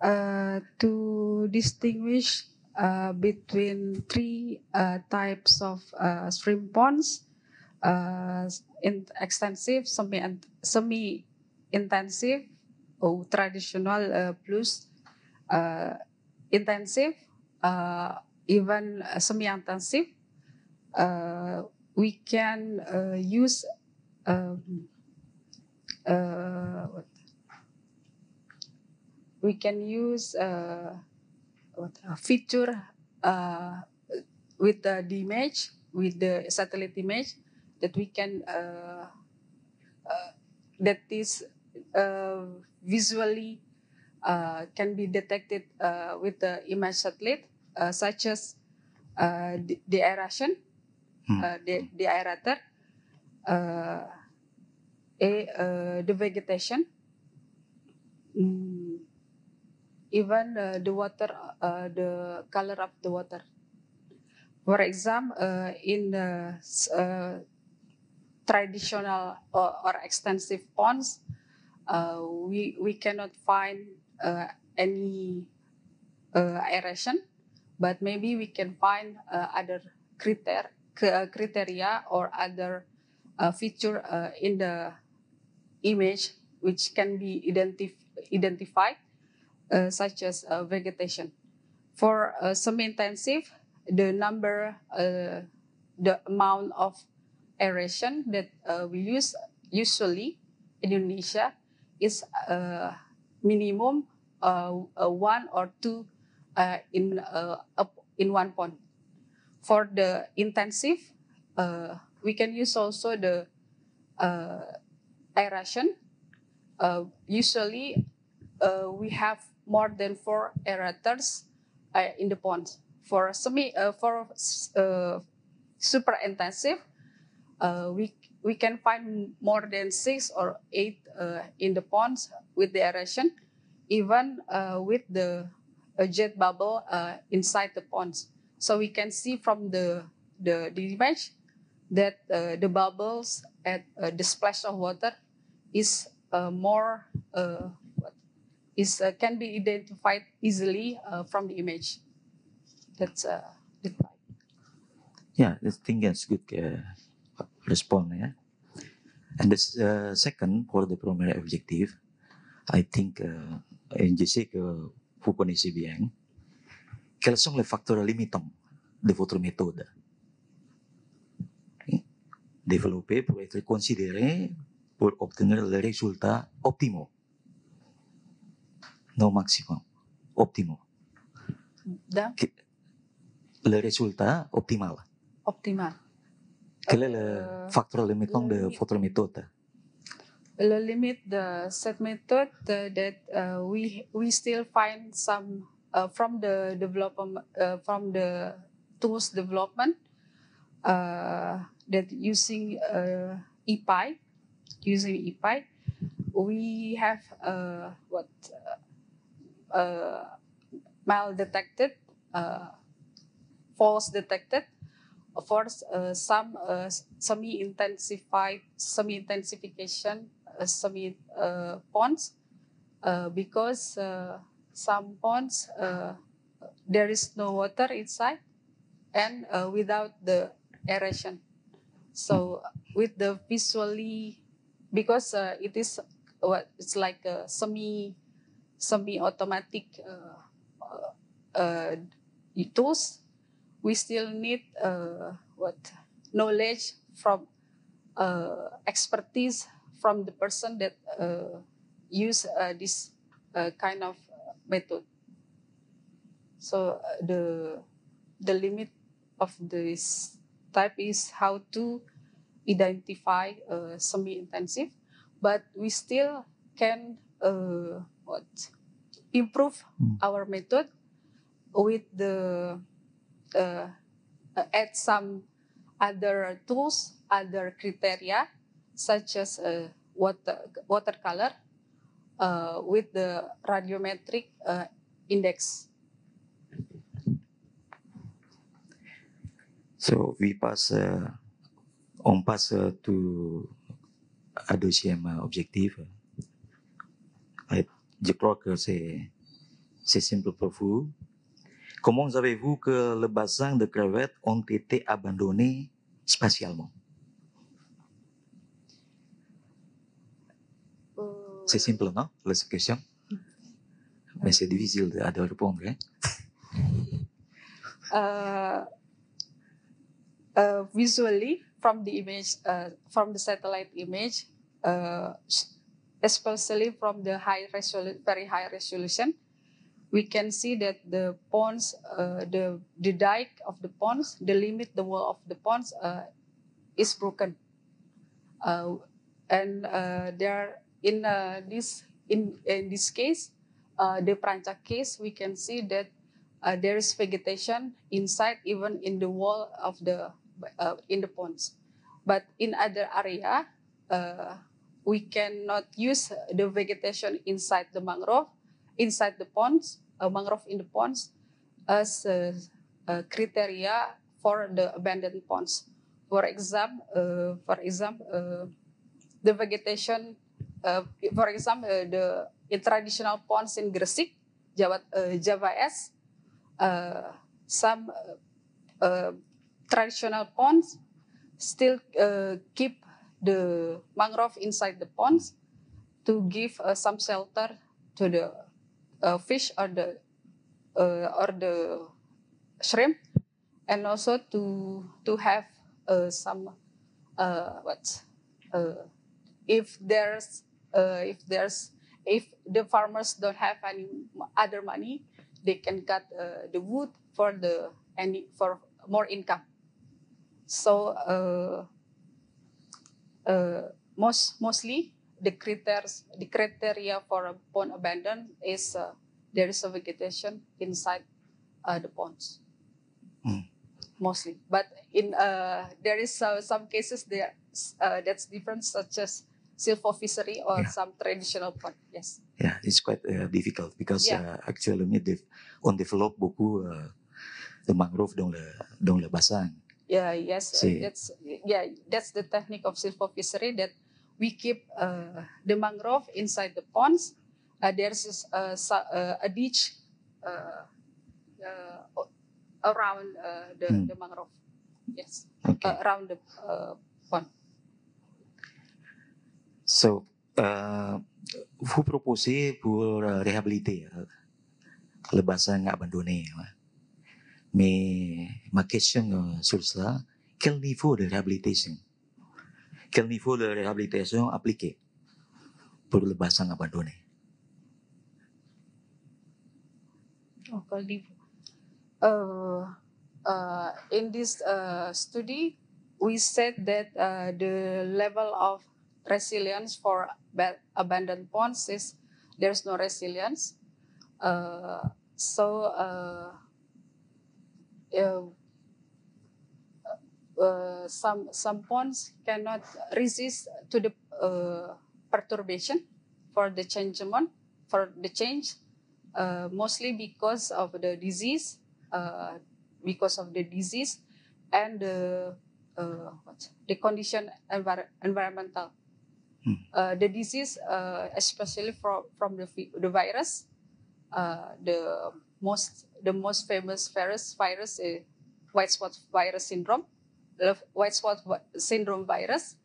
Uh, to distinguish uh, between three uh, types of uh, stream ponds, uh, in extensive, semi, semi intensive, or traditional uh, plus uh, intensive, uh, even semi intensive, uh, we can uh, use um, uh, what? We can use uh, what, a feature uh, with the, the image, with the satellite image, that we can uh, uh, that is uh, visually uh, can be detected uh, with the image satellite, uh, such as uh, the, the aeration, hmm. uh, the, the aerator, uh, a, uh, the vegetation. Mm. Even uh, the water, uh, the color of the water. For example, uh, in the uh, traditional or, or extensive ponds, uh, we we cannot find uh, any uh, aeration, but maybe we can find uh, other criter criteria or other uh, feature uh, in the image which can be identif identified. Uh, such as uh, vegetation. For uh, semi-intensive, the number, uh, the amount of aeration that uh, we use usually in Indonesia is uh, minimum uh, uh, one or two uh, in uh, up in one pond. For the intensive, uh, we can use also the uh, aeration. Uh, usually, uh, we have more than four aerators uh, in the pond. For semi, uh, for uh, super intensive, uh, we we can find more than six or eight uh, in the ponds with the aeration, even uh, with the uh, jet bubble uh, inside the ponds. So we can see from the the, the image that uh, the bubbles at uh, the splash of water is uh, more. Uh, Is, uh, can be identified easily uh, from the image. That's uh, the type. Yeah, I think that's good uh, response. Yeah? And the uh, second, for the primary objective, I think uh, en je que vous connaissez bien. Quels sont les facteurs limitants de votre méthode okay. développée pour être considérée pour obtenir les résultats optimaux? Non maximum, optimum. Le résultat optimal. Optimal. Quel est le facteur limitant de votre méthode? Le limit de cette méthode, that uh, we we still find some uh, from the development uh, from the tools development uh, that using uh, I P A I, using I P A I, we have uh, what. Uh, Uh, mal detected, uh, false detected, of course, uh, some uh, semi-intensified, semi-intensification, uh, semi uh, ponds, uh, because uh, some ponds uh, there is no water inside, and uh, without the aeration. So with the visually, because uh, it is what it's like a semi. semi-automatic uh, uh, tools, we still need uh, what knowledge from uh, expertise from the person that uh, use uh, this uh, kind of method. So uh, the the limit of this type is how to identify uh, semi-intensive, but we still can uh, what improve mm. our method with the uh, add some other tools, other criteria such as uh, water watercolor uh, with the radiometric uh, index. So we pass, uh, on pass uh, to a deuxième objectif. Je crois que c'est simple pour vous. Comment savez-vous que les bassins de crevettes ont été abandonnés spatialement? Euh... C'est simple, non? La question. Mais c'est difficile de, de répondre. Hein? Uh... Uh, visually, from the image, uh, from the satellite image, uh, especially from the high resolution, very high resolution, we can see that the ponds, uh, the the dike of the ponds, the limit, the wall of the ponds, uh, is broken, uh, and uh, there in uh, this in in this case, uh, the Prajak case, we can see that uh, there is vegetation inside, even in the wall of the. Uh, in the ponds, but in other area, uh, we cannot use the vegetation inside the mangrove, inside the ponds, uh, mangrove in the ponds, as uh, a criteria for the abandoned ponds. For example, uh, for example, uh, the vegetation, uh, for example, uh, the in traditional ponds in Gresik, Java, uh, Java S, uh, some. Uh, uh, Traditional ponds still uh, keep the mangrove inside the ponds to give uh, some shelter to the uh, fish or the uh, or the shrimp, and also to to have uh, some uh, what uh, if there's uh, if there's if the farmers don't have any other money, they can cut uh, the wood for the any for more income. So uh, uh, most mostly the criteria the criteria for a pond abandon is uh, there is a vegetation inside uh, the ponds, mm. mostly. But in uh, there is uh, some cases there uh, that's different, such as silvofishery or yeah. some traditional pond. Yes. Yeah, it's quite uh, difficult because yeah. uh, actuellement on développe beaucoup uh, de mangrove dans le dans le bassin. Yeah, yes, uh, that's yeah, that's the technique of silvofishery, that we keep uh, the mangrove inside the ponds. Uh, there's a, a, a ditch uh, uh, around uh, the, hmm. the mangrove. Yes, okay. uh, around the uh, pond. So, uh, vous proposez pour réhabiliter le bassin abandonné. Mais ma question euh, sur cela, quel niveau de réhabilitation? Quel niveau de réhabilitation appliqué pour le bassin abandonné? Oh, quel niveau? Uh, uh, in this uh, study, we said that uh, the level of resilience for abandoned ponds is there's no resilience. Uh, so, uh, Uh, uh, some some ponds cannot resist to the uh, perturbation for the changement for the change, uh, mostly because of the disease, uh, because of the disease, and the uh, what, the condition envir environmental. Hmm. Uh, the disease, uh, especially from from the the virus, uh, the most. The most famous virus virus is white spot virus syndrome, white spot syndrome virus.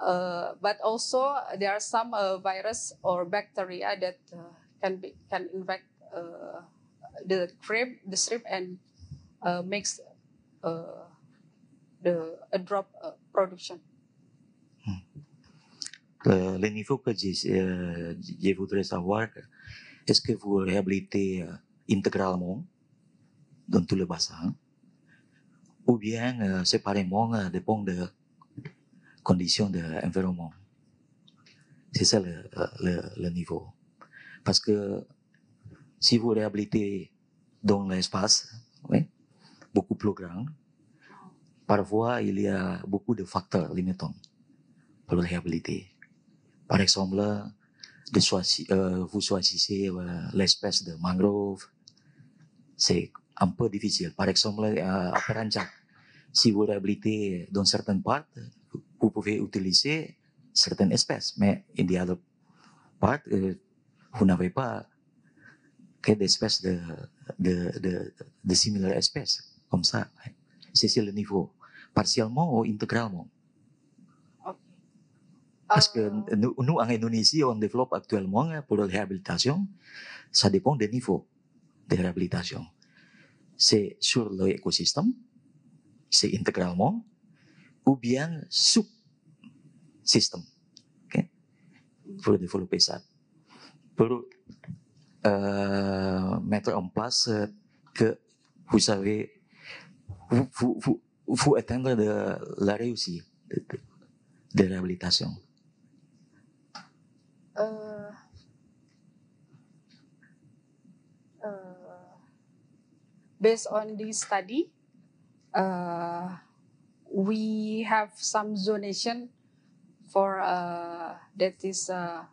Uh, but also there are some uh, virus or bacteria that uh, can be can infect uh, the shrimp, the shrimp, and uh, makes uh, the a drop uh, production. Hmm. Le, le niveau que je, euh, je voudrais savoir. est-ce que vous réhabilitez intégralement dans tout le bassin ou bien euh, séparément euh, dépend de conditions de l'environnement. C'est ça le, le, le niveau. Parce que si vous réhabilitez dans l'espace, oui, beaucoup plus grand, parfois il y a beaucoup de facteurs limitants pour réhabiliter. Par exemple, de choisir, euh, vous choisissez euh, l'espèce de mangrove, c'est un peu difficile. Par exemple, euh, à Prajak, si vous réhabilitez dans certaines parts, vous pouvez utiliser certaines espèces, mais in the other part, euh, vous n'avez pas que des espèces de, de, de, de similaires espèces, comme ça. C'est le niveau, partiellement ou intégralement. Okay. Parce que uh... nous, nous, en Indonésie, on développe actuellement pour la réhabilitation, ça dépend des niveaux de réhabilitation. C'est sur l'écosystème, c'est intégralement, ou bien sous-système, okay? Pour développer ça. Pour euh, mettre en place euh, que vous savez, vous, vous, vous, vous atteindre de, la réussite de, de réhabilitation. Euh, euh, based on this study, uh, we have some zonation for uh, that is uh,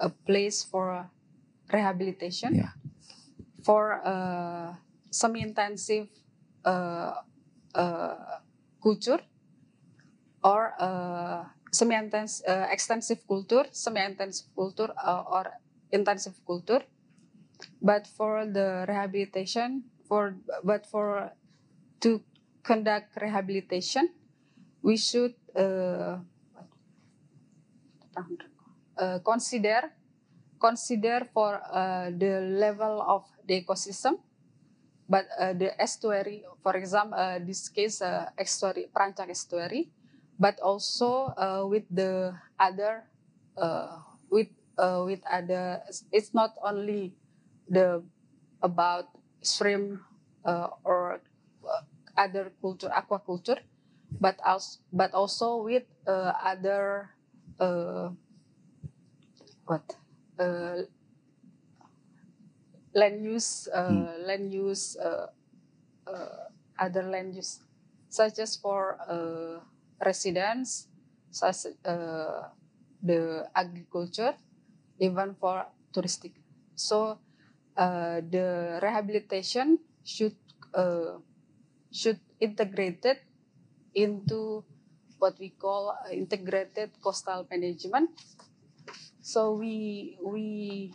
a place for rehabilitation, yeah. For uh, some intensive uh, uh, culture or uh, semi-intensive, uh, extensive culture, semi-intensive culture uh, or intensive culture. But for the rehabilitation, for but for to conduct rehabilitation, we should uh, uh, consider consider for uh, the level of the ecosystem, but uh, the estuary, for example, uh, this case uh, estuary, Prajak estuary, but also uh, with the other, uh, with uh, with other. It's not only the about shrimp uh, or other culture, aquaculture, but also, but also with uh, other uh, what uh, land use, uh, mm. land use, uh, uh, other land use, such as for uh, residents, such uh, the agriculture, even for touristic. So uh, the rehabilitation should. Uh, should integrate it into what we call integrated coastal management. So we we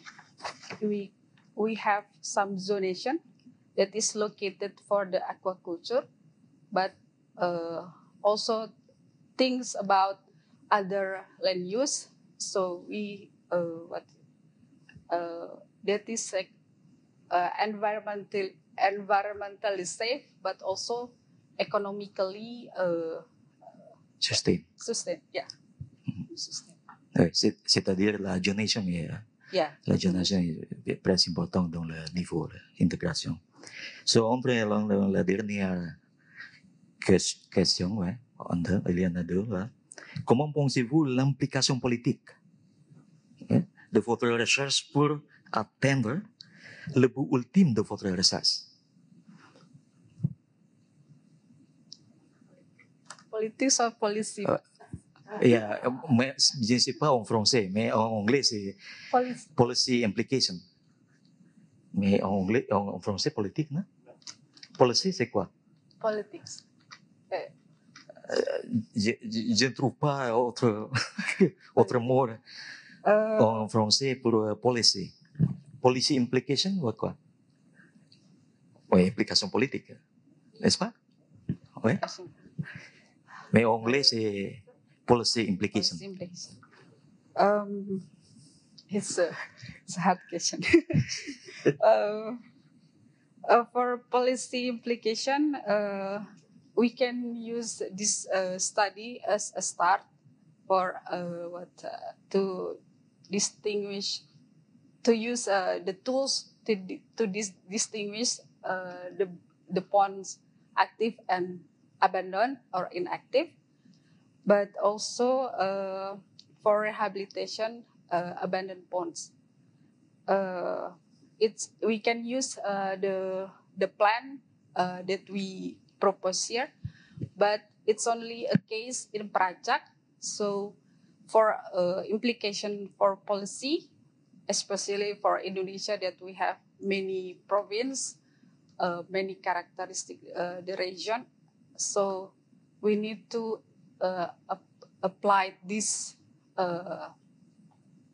we we have some zonation that is located for the aquaculture, but uh, also things about other land use. So we uh, what uh, that is like uh, environmental. Environmentally safe, but also economically uh, sustain. Sustain, yeah. Mm-hmm. Sustain. Oui, c'est-à-dire la zonation est, yeah. La zonation est très importante dans le niveau d'intégration. So, on prend dans la dernière question, ouais, il y en a deux. Ouais. Comment pensez-vous l'implication politique ouais, de votre recherche pour atteindre le but ultime de votre recherche? Politics or policy? Uh, yeah, mais je ne sais pas en français, mais en anglais c'est policy. Policy implication. Mais en anglais, en, en français politique, non? Policy c'est quoi? Politics. Eh. Uh, je, je, je ne trouve pas autre autre mot uh, en français pour uh, policy. Policy implication, ou quoi? Oui, implication politique, n'est-ce pas? Oui. Mais en anglais, c'est policy implication. Policy implication. Um, it's, a, it's a hard question. uh, uh, for policy implication, uh, we can use this uh, study as a start for uh, what uh, to distinguish to use uh, the tools to to dis distinguish uh, the the ponds active and abandoned or inactive, but also uh, for rehabilitation uh, abandoned ponds. Uh, it's we can use uh, the the plan uh, that we propose here, but it's only a case in Prajak. So for uh, implication for policy, especially for Indonesia, that we have many provinces, uh, many characteristic uh, the region. So we need to uh, ap apply this uh,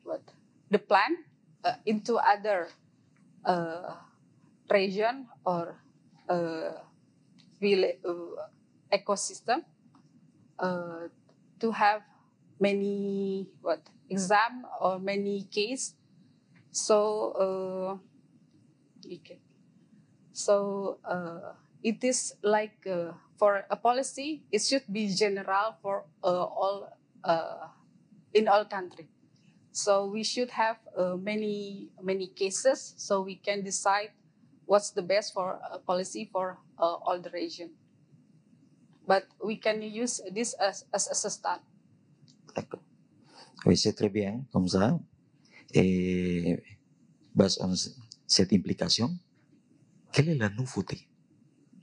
what the plan uh, into other uh, region or uh, village, uh, ecosystem uh, to have many what exam or many case. So uh, okay. So uh, it is like uh, for a policy, it should be general for uh, all uh, in all country. So we should have uh, many many cases, so we can decide what's the best for a policy for uh, all the region. But we can use this as as, as a start. D'accord. Oui, c'est très bien comme ça. Et basé sur cette implication, quelle est la nouveauté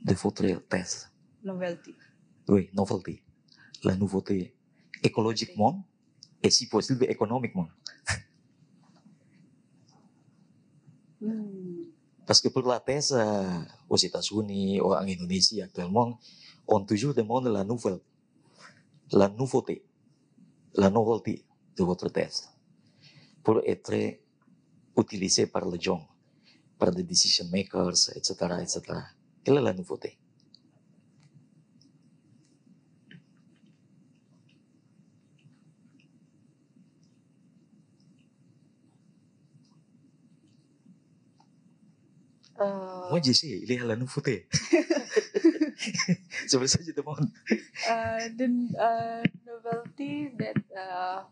de votre thèse? Novelty. Oui, novelty. La nouveauté écologiquement et si possible économiquement. Mm. Parce que pour la thèse aux États-Unis ou en Indonésie actuellement, on toujours demande la nouvelle, la nouveauté, la novelty de votre thèse pour être utilisé par les gens, par les decision makers, et cetera, et cetera. Quelle est la nouveauté? Euh... Moi, je sais, il y a la nouveauté. C'est pour ça que je demande. Uh, the uh, novelty that... Uh...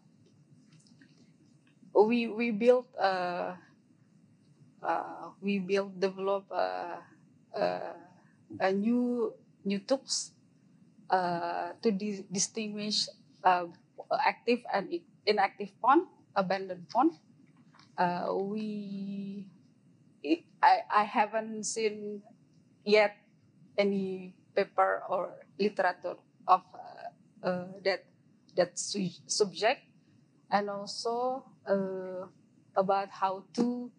We we build uh, uh, we build develop uh, uh, a new new tools uh, to di distinguish uh, active and inactive pond, abandoned pond. Uh, we it, I I haven't seen yet any paper or literature of uh, uh, that that su subject, and also. Uh, about how to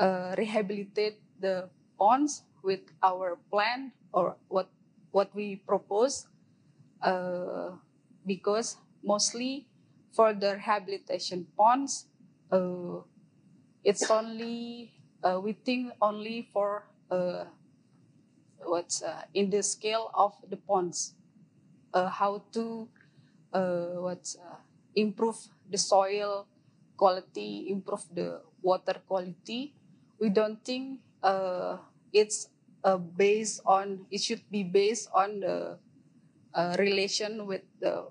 uh, rehabilitate the ponds with our plan or what what we propose, uh, because mostly for the rehabilitation ponds, uh, it's only uh, we think only for uh, what's uh, in the scale of the ponds, uh, how to uh, what's uh, improve the soil quality, improve the water quality. We don't think uh, it's uh, based on, it should be based on the uh, relation with the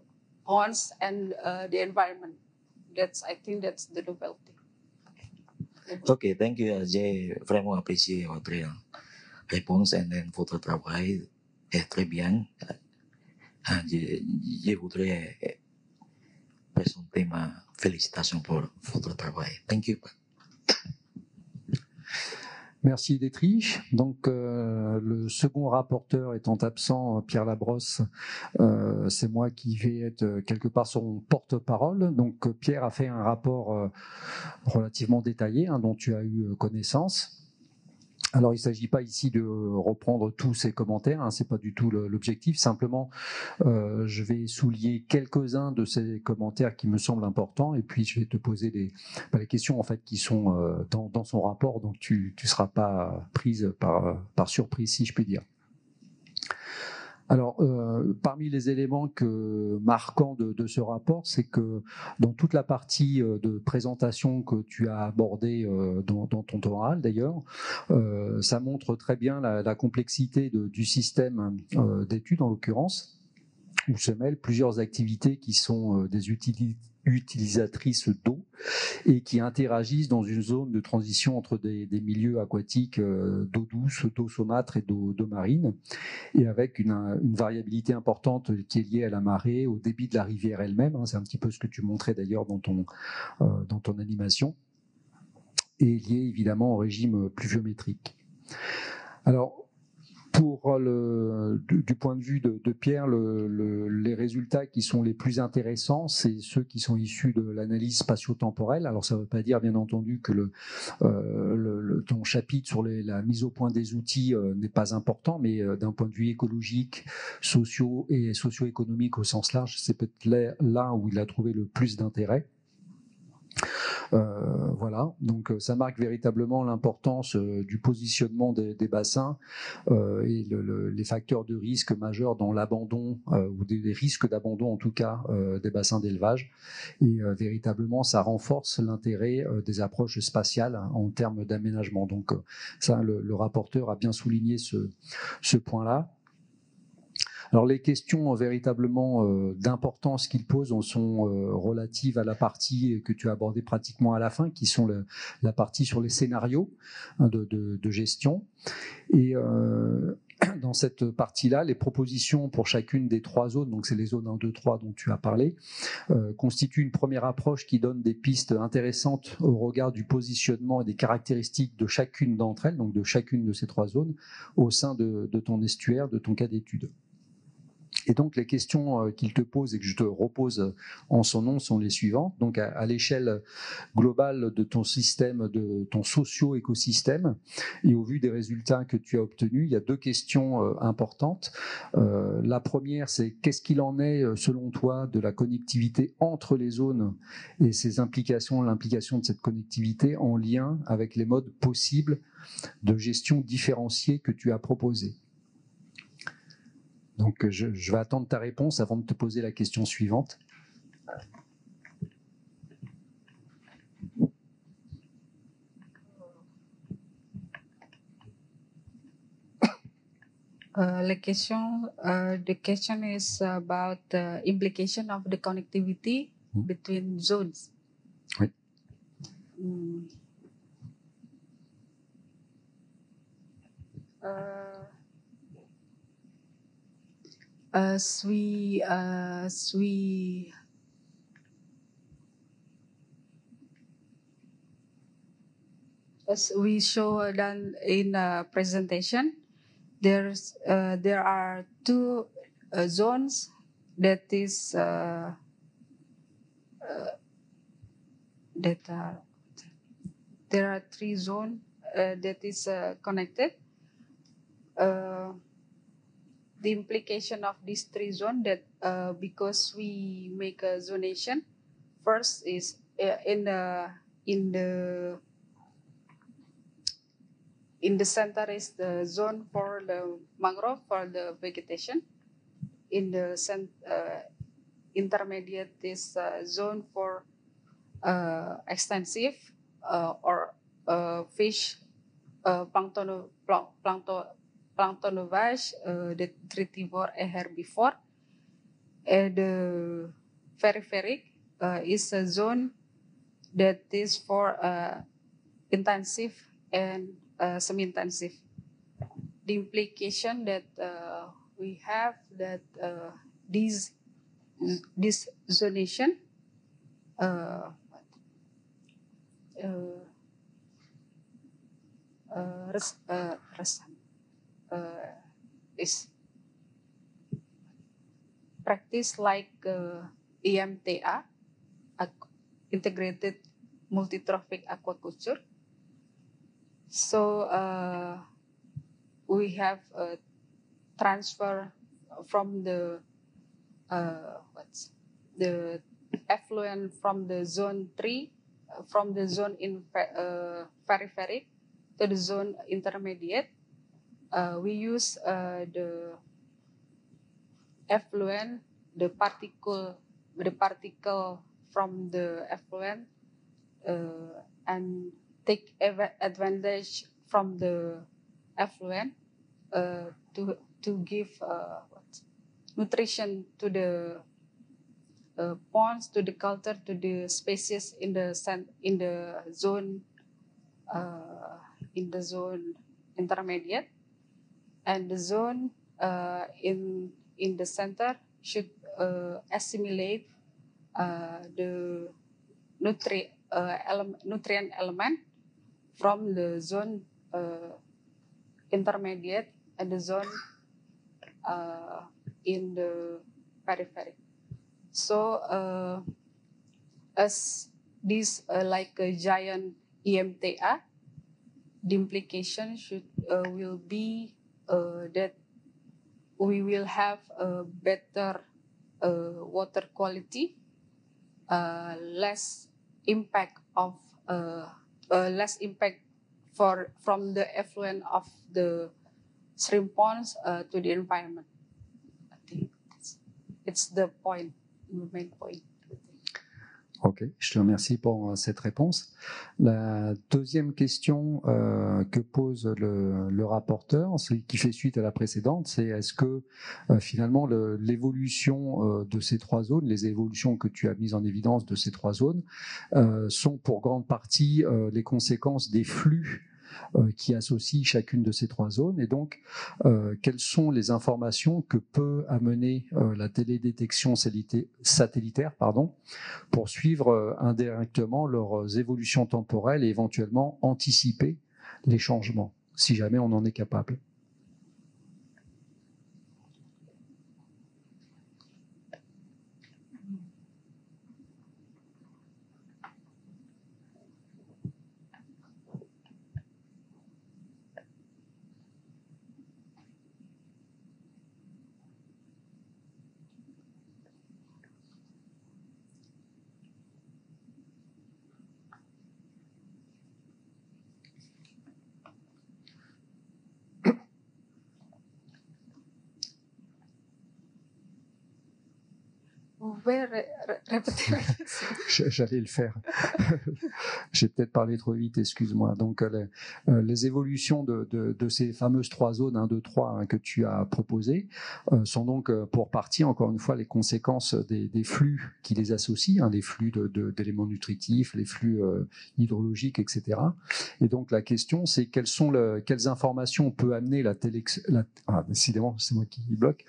ponds and uh, the environment. That's, I think that's the novelty. Okay, thank you. J'ai vraiment apprécié votre réponse et votre travail est très bien. Je, je voudrais présenter ma félicitations pour votre travail. Thank you. Merci Dietrich. Donc euh, le second rapporteur étant absent, Pierre Labrosse, euh, c'est moi qui vais être quelque part son porte-parole. Donc Pierre a fait un rapport euh, relativement détaillé, hein, dont tu as eu connaissance. Alors, il ne s'agit pas ici de reprendre tous ces commentaires, hein, ce n'est pas du tout l'objectif. Simplement, euh, je vais souligner quelques-uns de ces commentaires qui me semblent importants et puis je vais te poser les, bah, les questions en fait, qui sont euh, dans, dans son rapport, donc tu ne seras pas prise par, par surprise, si je puis dire. Alors, euh, parmi les éléments que, marquants de, de ce rapport, c'est que dans toute la partie de présentation que tu as abordée euh, dans, dans ton oral d'ailleurs, euh, ça montre très bien la, la complexité de, du système euh, d'études en l'occurrence. où se mêlent plusieurs activités qui sont des utilités utilisatrices d'eau et qui interagissent dans une zone de transition entre des, des milieux aquatiques d'eau douce, d'eau saumâtre et d'eau marine, et avec une, une variabilité importante qui est liée à la marée, au débit de la rivière elle-même. C'est un petit peu ce que tu montrais d'ailleurs dans ton, dans ton animation, et liée évidemment au régime pluviométrique. Alors, pour le, du, du point de vue de, de Pierre, le, le, les résultats qui sont les plus intéressants, c'est ceux qui sont issus de l'analyse spatio-temporelle. Alors ça ne veut pas dire bien entendu que le, euh, le, le, ton chapitre sur les, la mise au point des outils euh, n'est pas important, mais euh, d'un point de vue écologique, socio et socio-économique au sens large, c'est peut-être là où il a trouvé le plus d'intérêt. Euh, voilà, donc ça marque véritablement l'importance euh, du positionnement des, des bassins euh, et le, le, les facteurs de risque majeurs dans l'abandon euh, ou des, des risques d'abandon en tout cas euh, des bassins d'élevage, et euh, véritablement ça renforce l'intérêt euh, des approches spatiales hein, en termes d'aménagement. Donc euh, ça, le, le rapporteur a bien souligné ce, ce point-là. Alors les questions véritablement euh, d'importance qu'ils posent sont euh, relatives à la partie que tu as abordée pratiquement à la fin, qui sont le, la partie sur les scénarios hein, de, de, de gestion. Et euh, dans cette partie-là, les propositions pour chacune des trois zones, donc c'est les zones un, deux, trois dont tu as parlé, euh, constituent une première approche qui donne des pistes intéressantes au regard du positionnement et des caractéristiques de chacune d'entre elles, donc de chacune de ces trois zones, au sein de, de ton estuaire, de ton cas d'étude. Et donc les questions qu'il te pose et que je te repose en son nom sont les suivantes. Donc à, à l'échelle globale de ton système, de ton socio-écosystème, et au vu des résultats que tu as obtenus, il y a deux questions importantes. Euh, la première, c'est qu'est-ce qu'il en est selon toi de la connectivité entre les zones et ses implications, l'implication de cette connectivité en lien avec les modes possibles de gestion différenciée que tu as proposés. Donc je, je vais attendre ta réponse avant de te poser la question suivante. Uh, the question, uh, the question is about the implication of the connectivity mm. between zones. Oui. Mm. Uh, As we, as we, as we show done in a presentation, there's uh, there are two uh, zones that is uh, uh, that are there are three zones uh, that is uh, connected. Uh, The implication of these three zones that uh, because we make a zonation, first is uh, in the in the in the center is the zone for the mangrove, for the vegetation. In the uh, intermediate is uh, zone for uh, extensive uh, or uh, fish, uh, plankton, plankton. plankton novage, uh, the tretivore and herbivore, and the peripheric uh, is a zone that is for uh, intensive and uh, semi-intensive. The implication that uh, we have that uh, these this zonation uh, uh, uh, res, uh, res, Uh, is practice like uh, I M T A, Integrated Multitrophic Aquaculture. So uh, we have a transfer from the uh, what's the effluent from the zone three, uh, from the zone in uh, peripheric to the zone intermediate. Uh, we use uh, the effluent, the particle, the particle from the effluent, uh, and take advantage from the effluent uh, to to give uh, nutrition to the uh, ponds, to the culture, to the species in the in the zone uh, in the zone intermediate, and the zone uh, in in the center should uh, assimilate uh, the nutri uh, ele nutrient element from the zone uh, intermediate and the zone uh, in the periphery. So uh, as this uh, like a giant E M T A, the implication should uh, will be uh, that we will have a better uh, water quality, uh, less impact of uh, uh, less impact for from the effluent of the shrimp ponds uh, to the environment. I think it's, it's the point, the main point. Ok, je te remercie pour cette réponse. La deuxième question euh, que pose le, le rapporteur, celui qui fait suite à la précédente, c'est est-ce que euh, finalement l'évolution euh, de ces trois zones, les évolutions que tu as mises en évidence de ces trois zones, euh, sont pour grande partie euh, les conséquences des flux euh, qui associent chacune de ces trois zones, et donc euh, quelles sont les informations que peut amener euh, la télédétection satellitaire pardon, pour suivre euh, indirectement leurs évolutions temporelles et éventuellement anticiper les changements, si jamais on en est capable. J'allais le faire. J'ai peut-être parlé trop vite, excuse-moi. Donc, les, les évolutions de, de, de ces fameuses trois zones, un, deux, trois, hein, que tu as proposées, euh, sont donc pour partie, encore une fois, les conséquences des, des flux qui les associent, hein, les flux d'éléments nutritifs, les flux euh, hydrologiques, et cetera. Et donc, la question, c'est quelles, sont le, quelles informations peut amener la télé... La, ah, décidément, c'est moi qui bloque.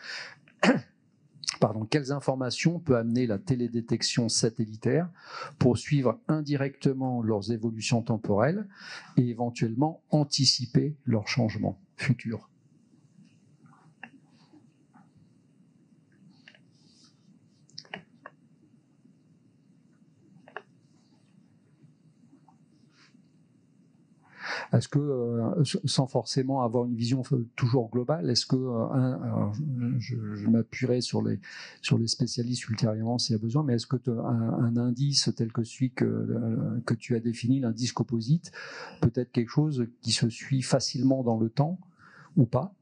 Pardon, quelles informations peut amener la télédétection satellitaire pour suivre indirectement leurs évolutions temporelles et éventuellement anticiper leurs changements futurs? Est-ce que, euh, sans forcément avoir une vision toujours globale, est-ce que, euh, un, je, je m'appuierai sur les, sur les spécialistes ultérieurement s'il y a besoin, mais est-ce que un, un indice tel que celui que, que tu as défini, l'indice composite, peut être quelque chose qui se suit facilement dans le temps ou pas?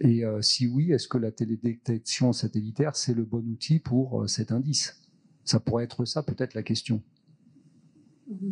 Et euh, si oui, est-ce que la télédétection satellitaire, c'est le bon outil pour euh, cet indice? Ça pourrait être ça peut-être la question. Mmh.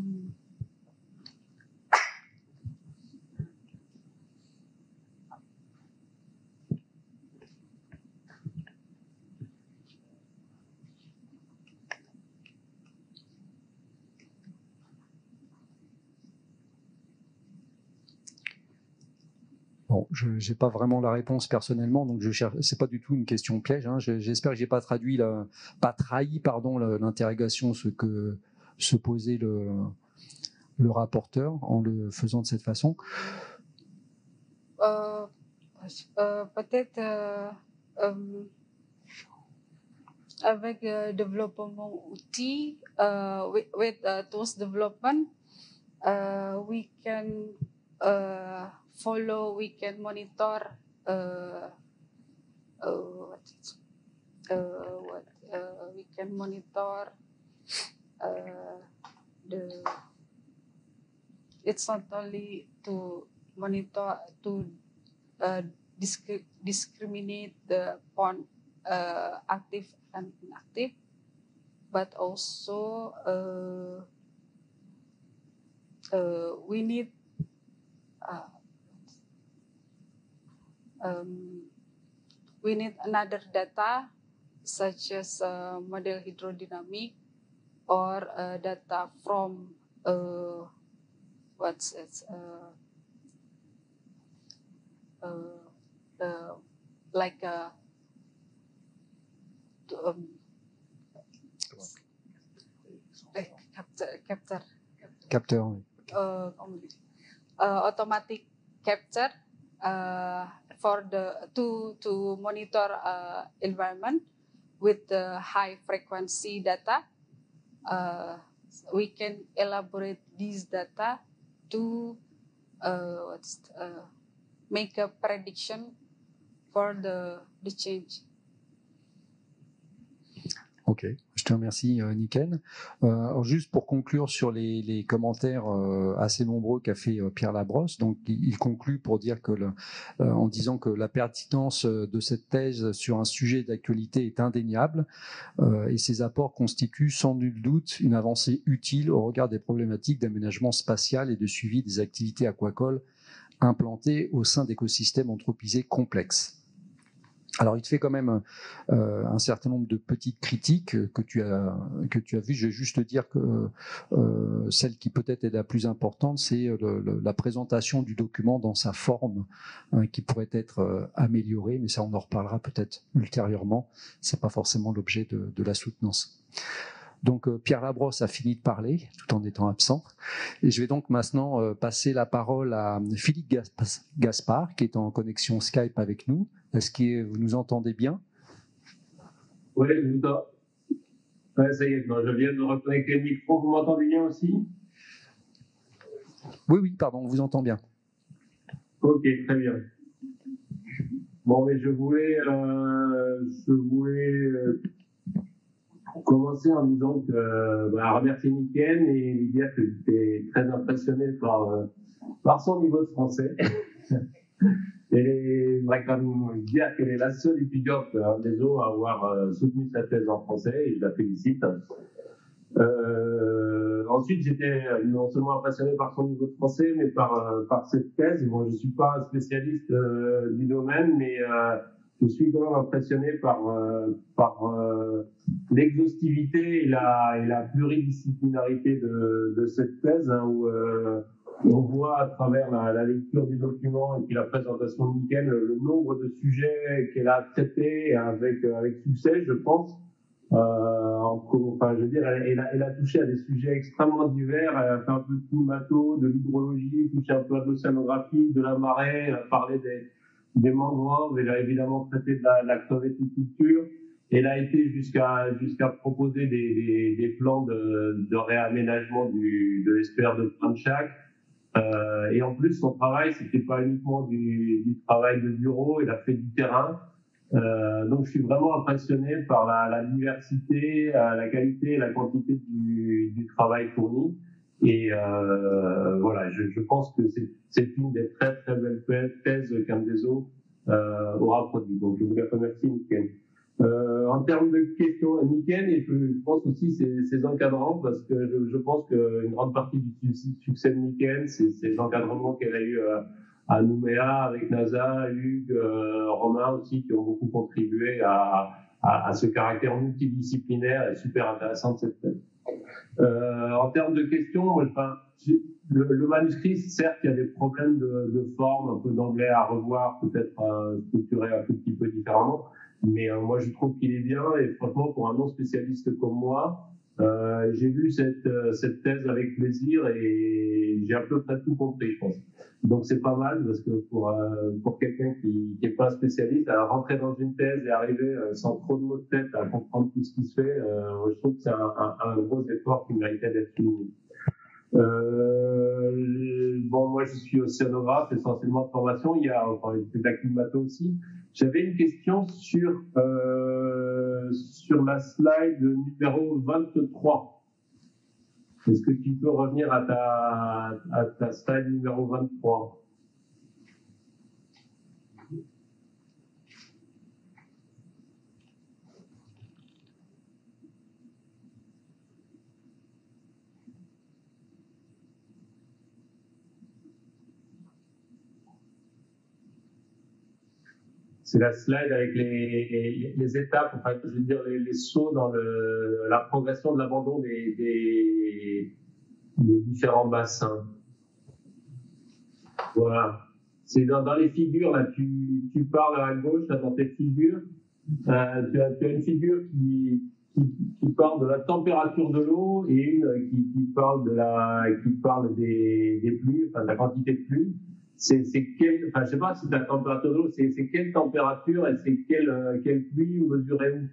Bon, je n'ai pas vraiment la réponse personnellement, donc je cherche. C'est pas du tout une question piège. Hein. J'espère que j'ai pas traduit, la, pas trahi, pardon, l'interrogation ce que se posait le, le rapporteur en le faisant de cette façon. Euh, euh, Peut-être euh, euh, avec le développement outils, uh, with, with uh, tools development, uh, we can. Uh, follow, we can monitor uh, uh, what, uh, what uh, we can monitor uh, the, it's not only to monitor, to uh, disc discriminate the pond uh, active and inactive, but also uh, uh, we need uh, Um, We need another data such as uh, model hydrodynamic or uh, data from uh, what's it, uh, uh, uh, like a um, like capture capture capture only. Uh, only. Uh, automatic capture uh, for the to to monitor uh, environment with the high frequency data. Uh, we can elaborate these data to uh, what's, uh, make a prediction for the, the change. Ok, je te remercie euh, Niken. Euh, alors juste pour conclure sur les, les commentaires euh, assez nombreux qu'a fait euh, Pierre Labrosse, donc il, il conclut pour dire que le, euh, en disant que la pertinence de cette thèse sur un sujet d'actualité est indéniable euh, et ses apports constituent sans nul doute une avancée utile au regard des problématiques d'aménagement spatial et de suivi des activités aquacoles implantées au sein d'écosystèmes anthropisés complexes. Alors, il te fait quand même euh, un certain nombre de petites critiques que tu as que tu as vues. Je vais juste te dire que euh, celle qui peut-être est la plus importante, c'est le, le, la présentation du document dans sa forme hein, qui pourrait être euh, améliorée, mais ça on en reparlera peut-être ultérieurement. C'est pas forcément l'objet de, de la soutenance. Donc Pierre Labrosse a fini de parler tout en étant absent et je vais donc maintenant euh, passer la parole à Philippe Gaspard qui est en connexion Skype avec nous. Est-ce que vous nous entendez bien? Oui, je vous entends. Ouais, ça y est, je viens de reconnecter le micro. Vous m'entendez bien aussi? Oui, oui, pardon, on vous entend bien. Ok, très bien. Bon, mais je voulais... Euh, je voulais euh, commencer en disant que bah, remercier Niken et lui dire que j'étais très impressionné par, euh, par son niveau de français. Et je voudrais quand même dire qu'elle est la seule étudiante hein, des eaux à avoir euh, soutenu sa thèse en français et je la félicite. Euh, ensuite, j'étais non seulement impressionné par son niveau de français, mais par, euh, par cette thèse. Bon, je ne suis pas un spécialiste euh, du domaine, mais euh, je suis quand même impressionné par, euh, par euh, l'exhaustivité et la, et la pluridisciplinarité de, de cette thèse, hein, où euh, on voit à travers la, la lecture du document et puis la présentation de Niken le, le nombre de sujets qu'elle a traités avec, avec succès, je pense. Euh, en, enfin, je veux dire, elle, elle, a, elle a touché à des sujets extrêmement divers. Elle a fait un peu de climato, de l'hydrologie, touché un peu à l'océanographie, de la marée, elle a parlé des... des mangroves, elle a évidemment traité de la, la crevetticulture, elle a été jusqu'à jusqu'à proposer des, des, des plans de, de réaménagement du, de l'estuaire de Prajak. Euh, et en plus, son travail, c'était pas uniquement du, du travail de bureau, elle a fait du terrain. Euh, donc je suis vraiment impressionné par la, la diversité, la qualité et la quantité du, du travail fourni. Et euh, voilà, je, je pense que c'est une des très très belles thèses qu'INDESO euh, aura produit. Donc je voulais remercier Niken. Euh, en termes de questions, Niken, et je, je pense aussi ses, ses encadrants, parce que je, je pense qu'une grande partie du succès de Niken, c'est ces encadrements qu'elle a eu à, à Nouméa, avec Nazaha, Hugues, euh, Romain aussi, qui ont beaucoup contribué à, à, à ce caractère multidisciplinaire et super intéressant de cette thèse. Euh, en termes de questions, enfin, le, le manuscrit, certes, il y a des problèmes de, de forme, un peu d'anglais à revoir, peut-être euh, structuré un tout petit peu différemment, mais euh, moi je trouve qu'il est bien et franchement, pour un non-spécialiste comme moi, euh, j'ai lu cette, euh, cette thèse avec plaisir et j'ai à peu près tout compris, je pense. Donc c'est pas mal parce que pour, euh, pour quelqu'un qui n'est pas spécialiste, à rentrer dans une thèse et arriver euh, sans trop de mots de tête à comprendre tout ce qui se fait, euh, je trouve que c'est un, un, un gros effort qui méritait d'être fini. Euh, bon, moi je suis océanographe, essentiellement de formation, il y a enfin, de la climato aussi. J'avais une question sur, euh, sur la slide numéro vingt-trois. Est-ce que tu peux revenir à ta, à ta slide numéro vingt-trois? c'est la slide avec les, les, les étapes, enfin, je veux dire les, les sauts dans le, la progression de l'abandon des, des, des différents bassins. Voilà. C'est dans, dans les figures, là, tu, tu parles à gauche, là, dans tes figures, euh, tu, as, tu as une figure qui, qui, qui parle de la température de l'eau et une qui, qui parle, de la, qui parle des, des pluies, enfin, de la quantité de pluie. C'est, c'est quelle, enfin, je sais pas si c'est la température de l'eau, c'est, c'est quelle température et c'est quelle, quelle pluie mesurez-vous?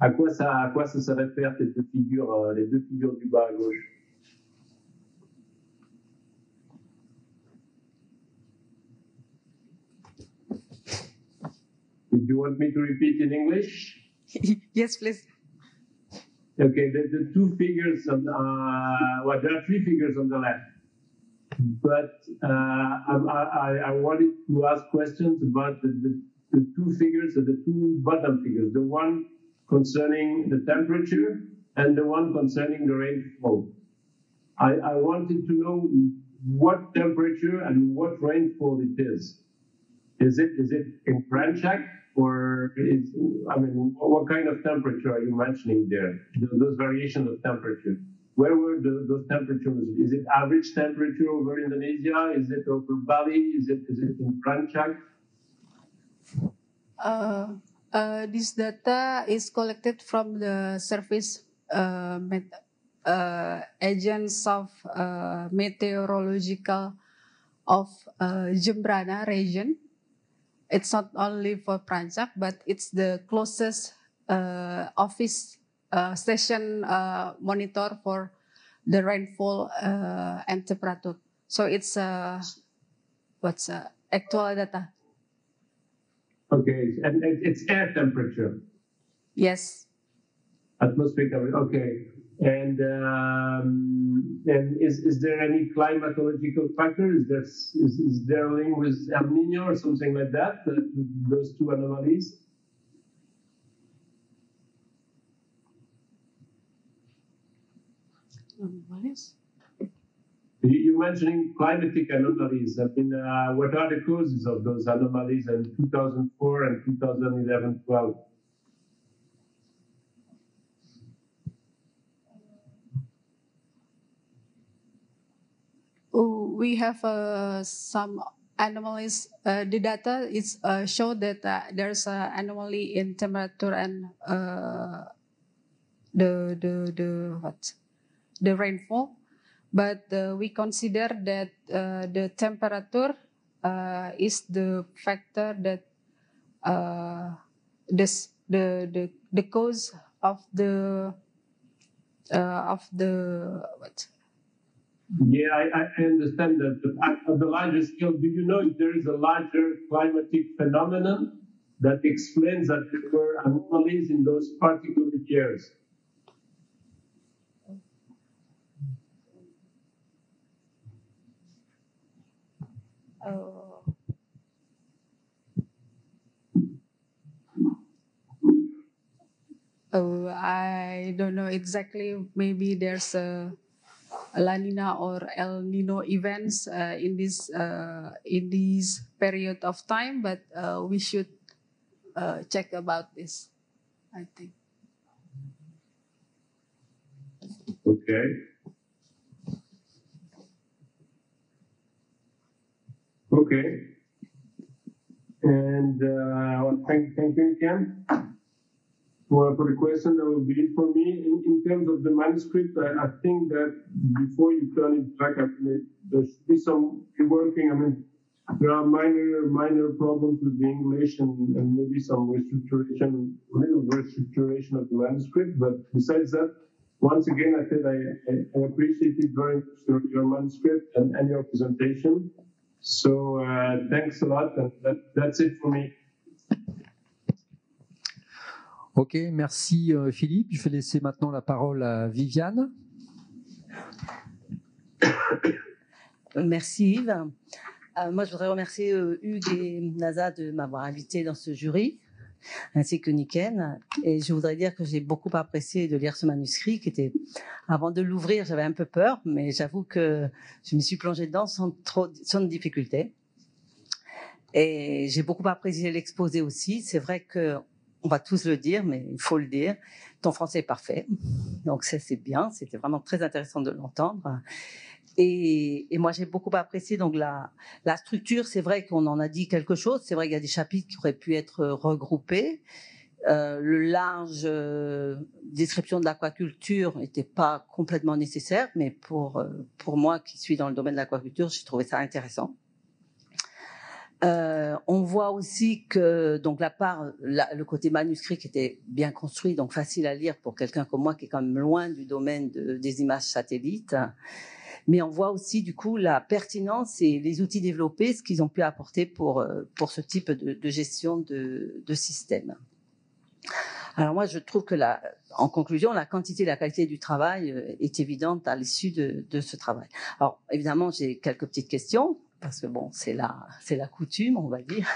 À quoi ça, à quoi ça se réfère, ces deux figures, les deux figures du bas à gauche? Do you want me to repeat in English? Yes, please. Okay, the, the two figures, on, uh, well, there are three figures on the left. But uh, I, I, I wanted to ask questions about the, the, the two figures, the two bottom figures, the one concerning the temperature and the one concerning the rainfall. I, I wanted to know what temperature and what rainfall it is. Is it is it in Prajak or is I mean what kind of temperature are you mentioning there? Those variations of temperature. Where were the, those temperatures? Is it average temperature over Indonesia? Is it over Bali? Is it is it in Prajak? Uh, uh, this data is collected from the service uh, uh, agents of uh, meteorological of uh, Jembrana region. It's not only for Prajak, but it's the closest uh, office. Uh, station uh, monitor for the rainfall uh, and temperature. So it's uh, what's uh, actual data. Okay, and it's air temperature. Yes. Atmospheric temperature. Okay, and um, and is is there any climatological factor? Is there is, is there a link with El Nino or something like that? Those two anomalies. You're mentioning climatic anomalies. I mean, uh, what are the causes of those anomalies in two thousand four and twenty eleven twelve? Oh, we have uh, some anomalies. Uh, the data is uh, show that uh, there's an anomaly in temperature and uh, the the the what? the rainfall, but uh, we consider that uh, the temperature uh, is the factor that uh, this the the the cause of the uh, of the what? Yeah, I, I understand that. But at, at the larger scale, do you know if there is a larger climatic phenomenon that explains that there were anomalies in those particular years? Oh. oh, I don't know exactly. Maybe there's a La Nina or El Nino events uh, in this uh, in this period of time, but uh, we should uh, check about this, I think. Okay. Okay, and uh, well, thank, thank you again for, for the question. That will be it for me. In, in terms of the manuscript, I, I think that before you turn it back, I mean, there should be some reworking. I mean, there are minor minor problems with the English and, and maybe some restructuration, little restructuration of the manuscript. But besides that, once again, I said I, I, I appreciated very much your, your manuscript and, and your presentation. So uh, thanks a lot. That, that's it for me. Ok, merci Philippe. Je vais laisser maintenant la parole à Viviane. Merci Yves. Euh, moi, je voudrais remercier euh, Hugues et Nazaha de m'avoir invité dans ce jury, ainsi que Niken. Et je voudrais dire que j'ai beaucoup apprécié de lire ce manuscrit qui était, avant de l'ouvrir, j'avais un peu peur, mais j'avoue que je me suis plongée dedans sans trop, sans difficulté. Et j'ai beaucoup apprécié l'exposé aussi. C'est vrai que, on va tous le dire, mais il faut le dire, ton français est parfait. Donc ça, c'est bien. C'était vraiment très intéressant de l'entendre. Et, et moi, j'ai beaucoup apprécié donc la, la structure. C'est vrai qu'on en a dit quelque chose. C'est vrai qu'il y a des chapitres qui auraient pu être regroupés. Euh, le large euh, description de l'aquaculture n'était pas complètement nécessaire, mais pour, euh, pour moi qui suis dans le domaine de l'aquaculture, j'ai trouvé ça intéressant. Euh, on voit aussi que donc la part, la, le côté manuscrit qui était bien construit, donc facile à lire pour quelqu'un comme moi qui est quand même loin du domaine de, des images satellites. Mais on voit aussi du coup la pertinence et les outils développés, ce qu'ils ont pu apporter pour, pour ce type de, de gestion de, de système. Alors moi, je trouve que, la, en conclusion, la quantité et la qualité du travail est évidente à l'issue de, de ce travail. Alors évidemment, j'ai quelques petites questions, parce que bon, c'est la, c'est la coutume, on va dire.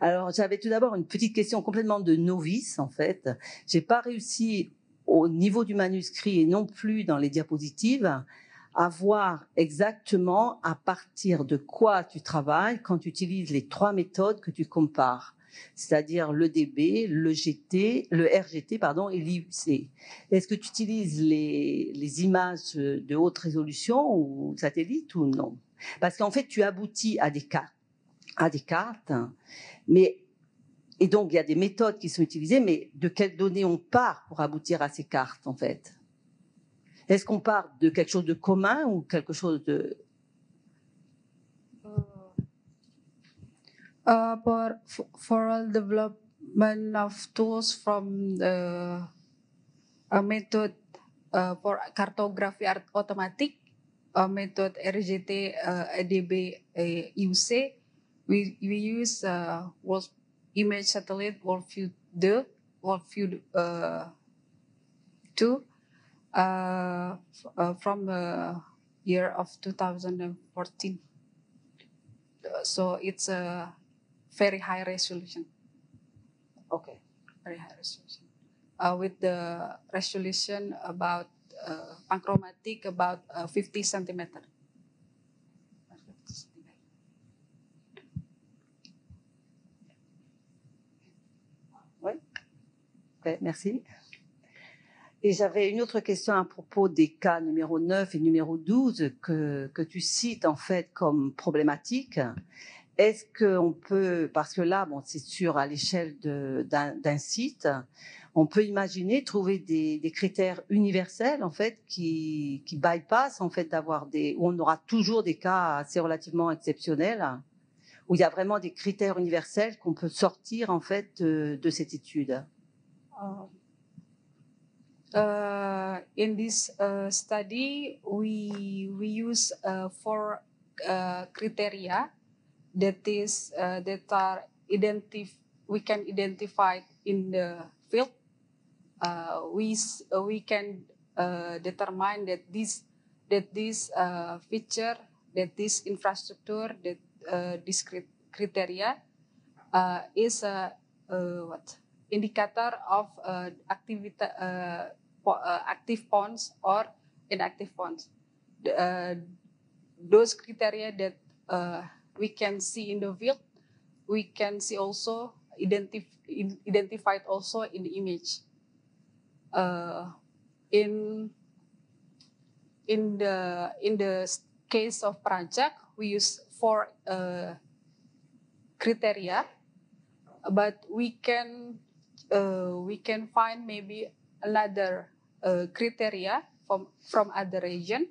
Alors j'avais tout d'abord une petite question complètement de novice, en fait. J'ai pas réussi, au niveau du manuscrit et non plus dans les diapositives, à voir exactement à partir de quoi tu travailles quand tu utilises les trois méthodes que tu compares. C'est-à-dire le D B, le G T, le R G T pardon, et l'I U C. Est-ce que tu utilises les, les images de haute résolution ou satellites ou non? Parce qu'en fait, tu aboutis à des cartes, à des cartes, mais et donc il y a des méthodes qui sont utilisées, mais de quelles données on part pour aboutir à ces cartes en fait? Est-ce qu'on part de quelque chose de commun ou quelque chose de Uh, for, for all development of tools from the uh, method uh, for cartography art automatic, uh, method R G T, uh, E D B, uh, I U C, we, we use uh, world image satellite, Worldview the Worldview uh, two uh, uh, from the uh, year of two thousand fourteen. So it's a uh, very high resolution. Okay. Very high resolution. Uh, with the resolution about uh, panchromatic about uh, fifty centimeters. Oui. Okay, merci. Et j'avais une autre question à propos des cas numéro neuf et numéro douze que, que tu cites en fait comme problématiques. Est-ce qu'on peut, parce que là, bon, c'est sûr, à l'échelle d'un site, on peut imaginer trouver des, des critères universels, en fait, qui, qui bypassent, en fait, d'avoir des, où on aura toujours des cas assez relativement exceptionnels, où il y a vraiment des critères universels qu'on peut sortir, en fait, de, de cette étude. Uh, in this uh, study, we, we use uh, four uh, criteria. That is, uh, that are identif we can identify in the field. Uh, we uh, we can uh, determine that this that this uh, feature, that this infrastructure, that uh, this criteria uh, is a uh, what indicator of uh, activity, uh, uh, active ponds or inactive ponds. Uh, those criteria that uh, we can see in the field, we can see also identif identified also in the image. Uh, in in the in the case of Prajak, we use four uh, criteria, but we can uh, we can find maybe another uh, criteria from from other region.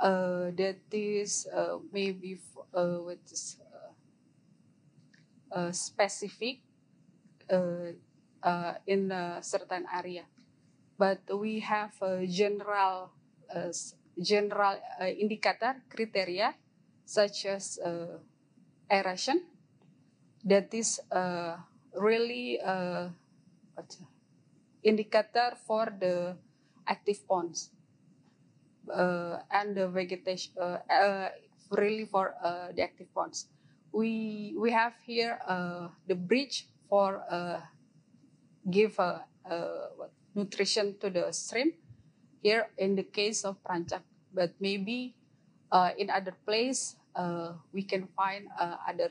Uh, that is uh, maybe uh, what is uh, uh, specific uh, uh, in a certain area, but we have a general uh, general uh, indicator criteria such as uh, aeration that is uh, really uh, indicator for the active ponds. Uh, and the vegetation, uh, uh, really for uh, the active ponds. We we have here uh, the bridge for uh, give uh, uh, nutrition to the stream. Here in the case of Prajak, but maybe uh, in other place uh, we can find uh, other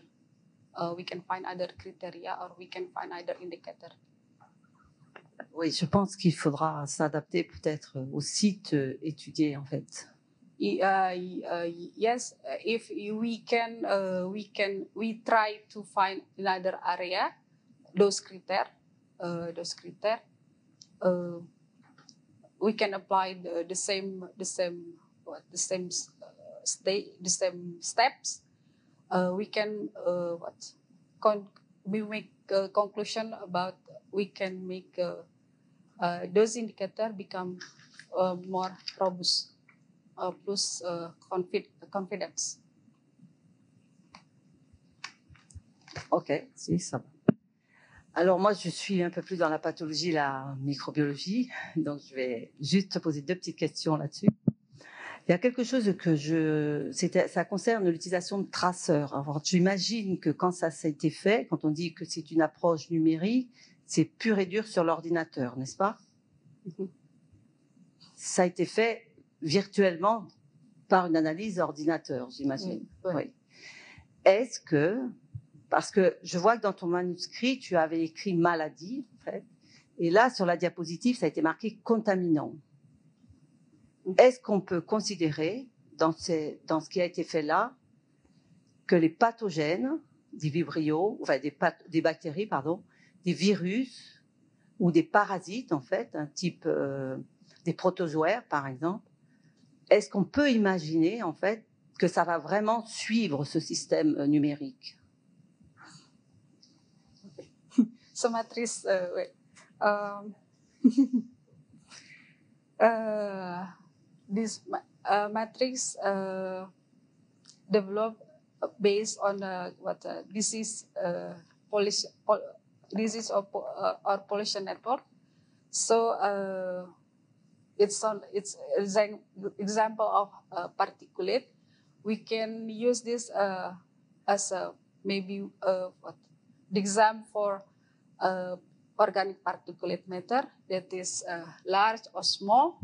uh, we can find other criteria or we can find other indicators. Oui, je pense qu'il faudra s'adapter peut-être au site étudié en fait. Uh, uh, yes, if we can, uh, we can, we try to find another area, those criteria, uh, those criteria, uh, we can apply the, the same, the same, what, the same uh, stay, the same steps. Uh, we can, uh, what, con we make a conclusion about we can make uh, uh, those indicator become uh, more robust. Uh, plus uh, confid confidence. Ok, si, ça va. Alors moi, je suis un peu plus dans la pathologie, la microbiologie, donc je vais juste te poser deux petites questions là-dessus. Il y a quelque chose que je... Ça concerne l'utilisation de traceurs. Alors j'imagine que quand ça, ça a été fait, quand on dit que c'est une approche numérique, c'est pur et dur sur l'ordinateur, n'est-ce pas? Mm-hmm. Ça a été fait virtuellement par une analyse ordinateur, j'imagine. Oui, oui. Est-ce que, parce que je vois que dans ton manuscrit, tu avais écrit maladie, en fait, et là, sur la diapositive, ça a été marqué contaminant. Est-ce qu'on peut considérer, dans, ces, dans ce qui a été fait là, que les pathogènes, des vibrio, enfin des, des bactéries, pardon, des virus ou des parasites, en fait, un type euh, des protozoaires, par exemple, est-ce qu'on peut imaginer, en fait, que ça va vraiment suivre ce système euh, numérique? Somatrice, euh, oui. Um, uh, this uh, matrix uh, developed based on uh, what uh, disease, uh, pollution, pol disease or, uh, or pollution network. So. Uh, It's an it's example of uh, particulate. We can use this uh, as a maybe uh, what, the exam for uh, organic particulate matter that is uh, large or small.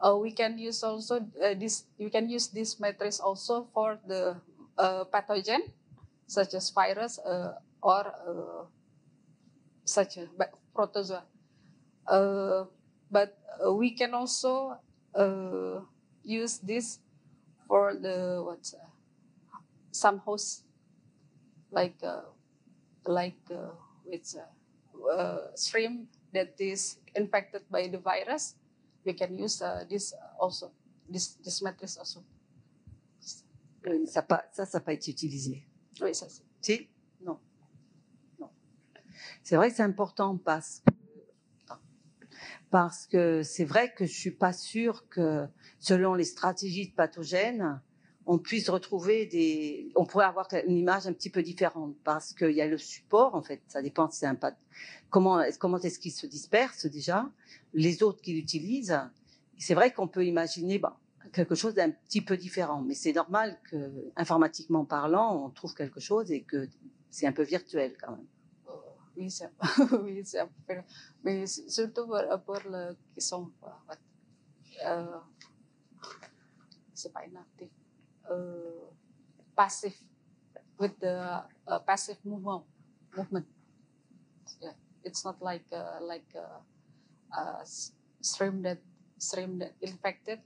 Uh, we can use also uh, this. You can use this matrix also for the uh, pathogen, such as virus uh, or uh, such as protozoa. Uh, But uh, we can also uh, use this for the what uh, some hosts like uh, like uh, with uh, uh, shrimp that is infected by the virus. We can use uh, this also this this matrix also. Oui, ça pas ça ça pas été utilisé. Oui, ça c'est. Si? Non. Non. C'est vrai que c'est important parce que Parce que c'est vrai que je suis pas sûre que, selon les stratégies de pathogènes, on puisse retrouver des, on pourrait avoir une image un petit peu différente parce qu'il y a le support, en fait. Ça dépend si c'est un path... comment, comment est-ce qu'il se disperse déjà, les autres qui l'utilisent. C'est vrai qu'on peut imaginer, bah, quelque chose d'un petit peu différent, mais c'est normal que, informatiquement parlant, on trouve quelque chose et que c'est un peu virtuel quand même. Oui, c'est oui, mais surtout pour, pour le qui sont euh, c'est pas inactif, euh, passif, with the uh, passive movement, movement. Yeah. It's not like uh, like a uh, uh, stream that stream that infected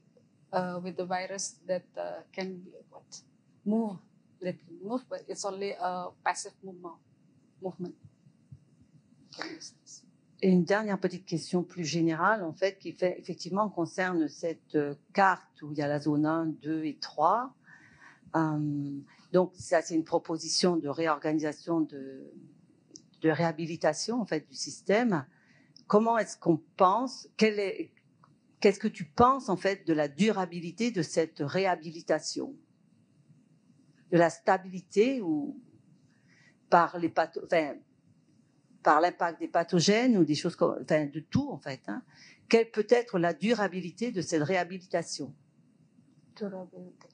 uh, with the virus that uh, can be what move that can move, but it's only a passive movement movement. Et une dernière petite question plus générale, en fait, qui fait, effectivement concerne cette carte où il y a la zone un, deux et trois. Euh, donc, ça, c'est une proposition de réorganisation, de, de réhabilitation, en fait, du système. Comment est-ce qu'on pense, qu'est-ce que tu penses, en fait, de la durabilité de cette réhabilitation, de la stabilité ou par les pathogènes, par l'impact des pathogènes ou des choses comme, enfin, de tout en fait. Hein. Quelle peut être la durabilité de cette réhabilitation? Durabilité.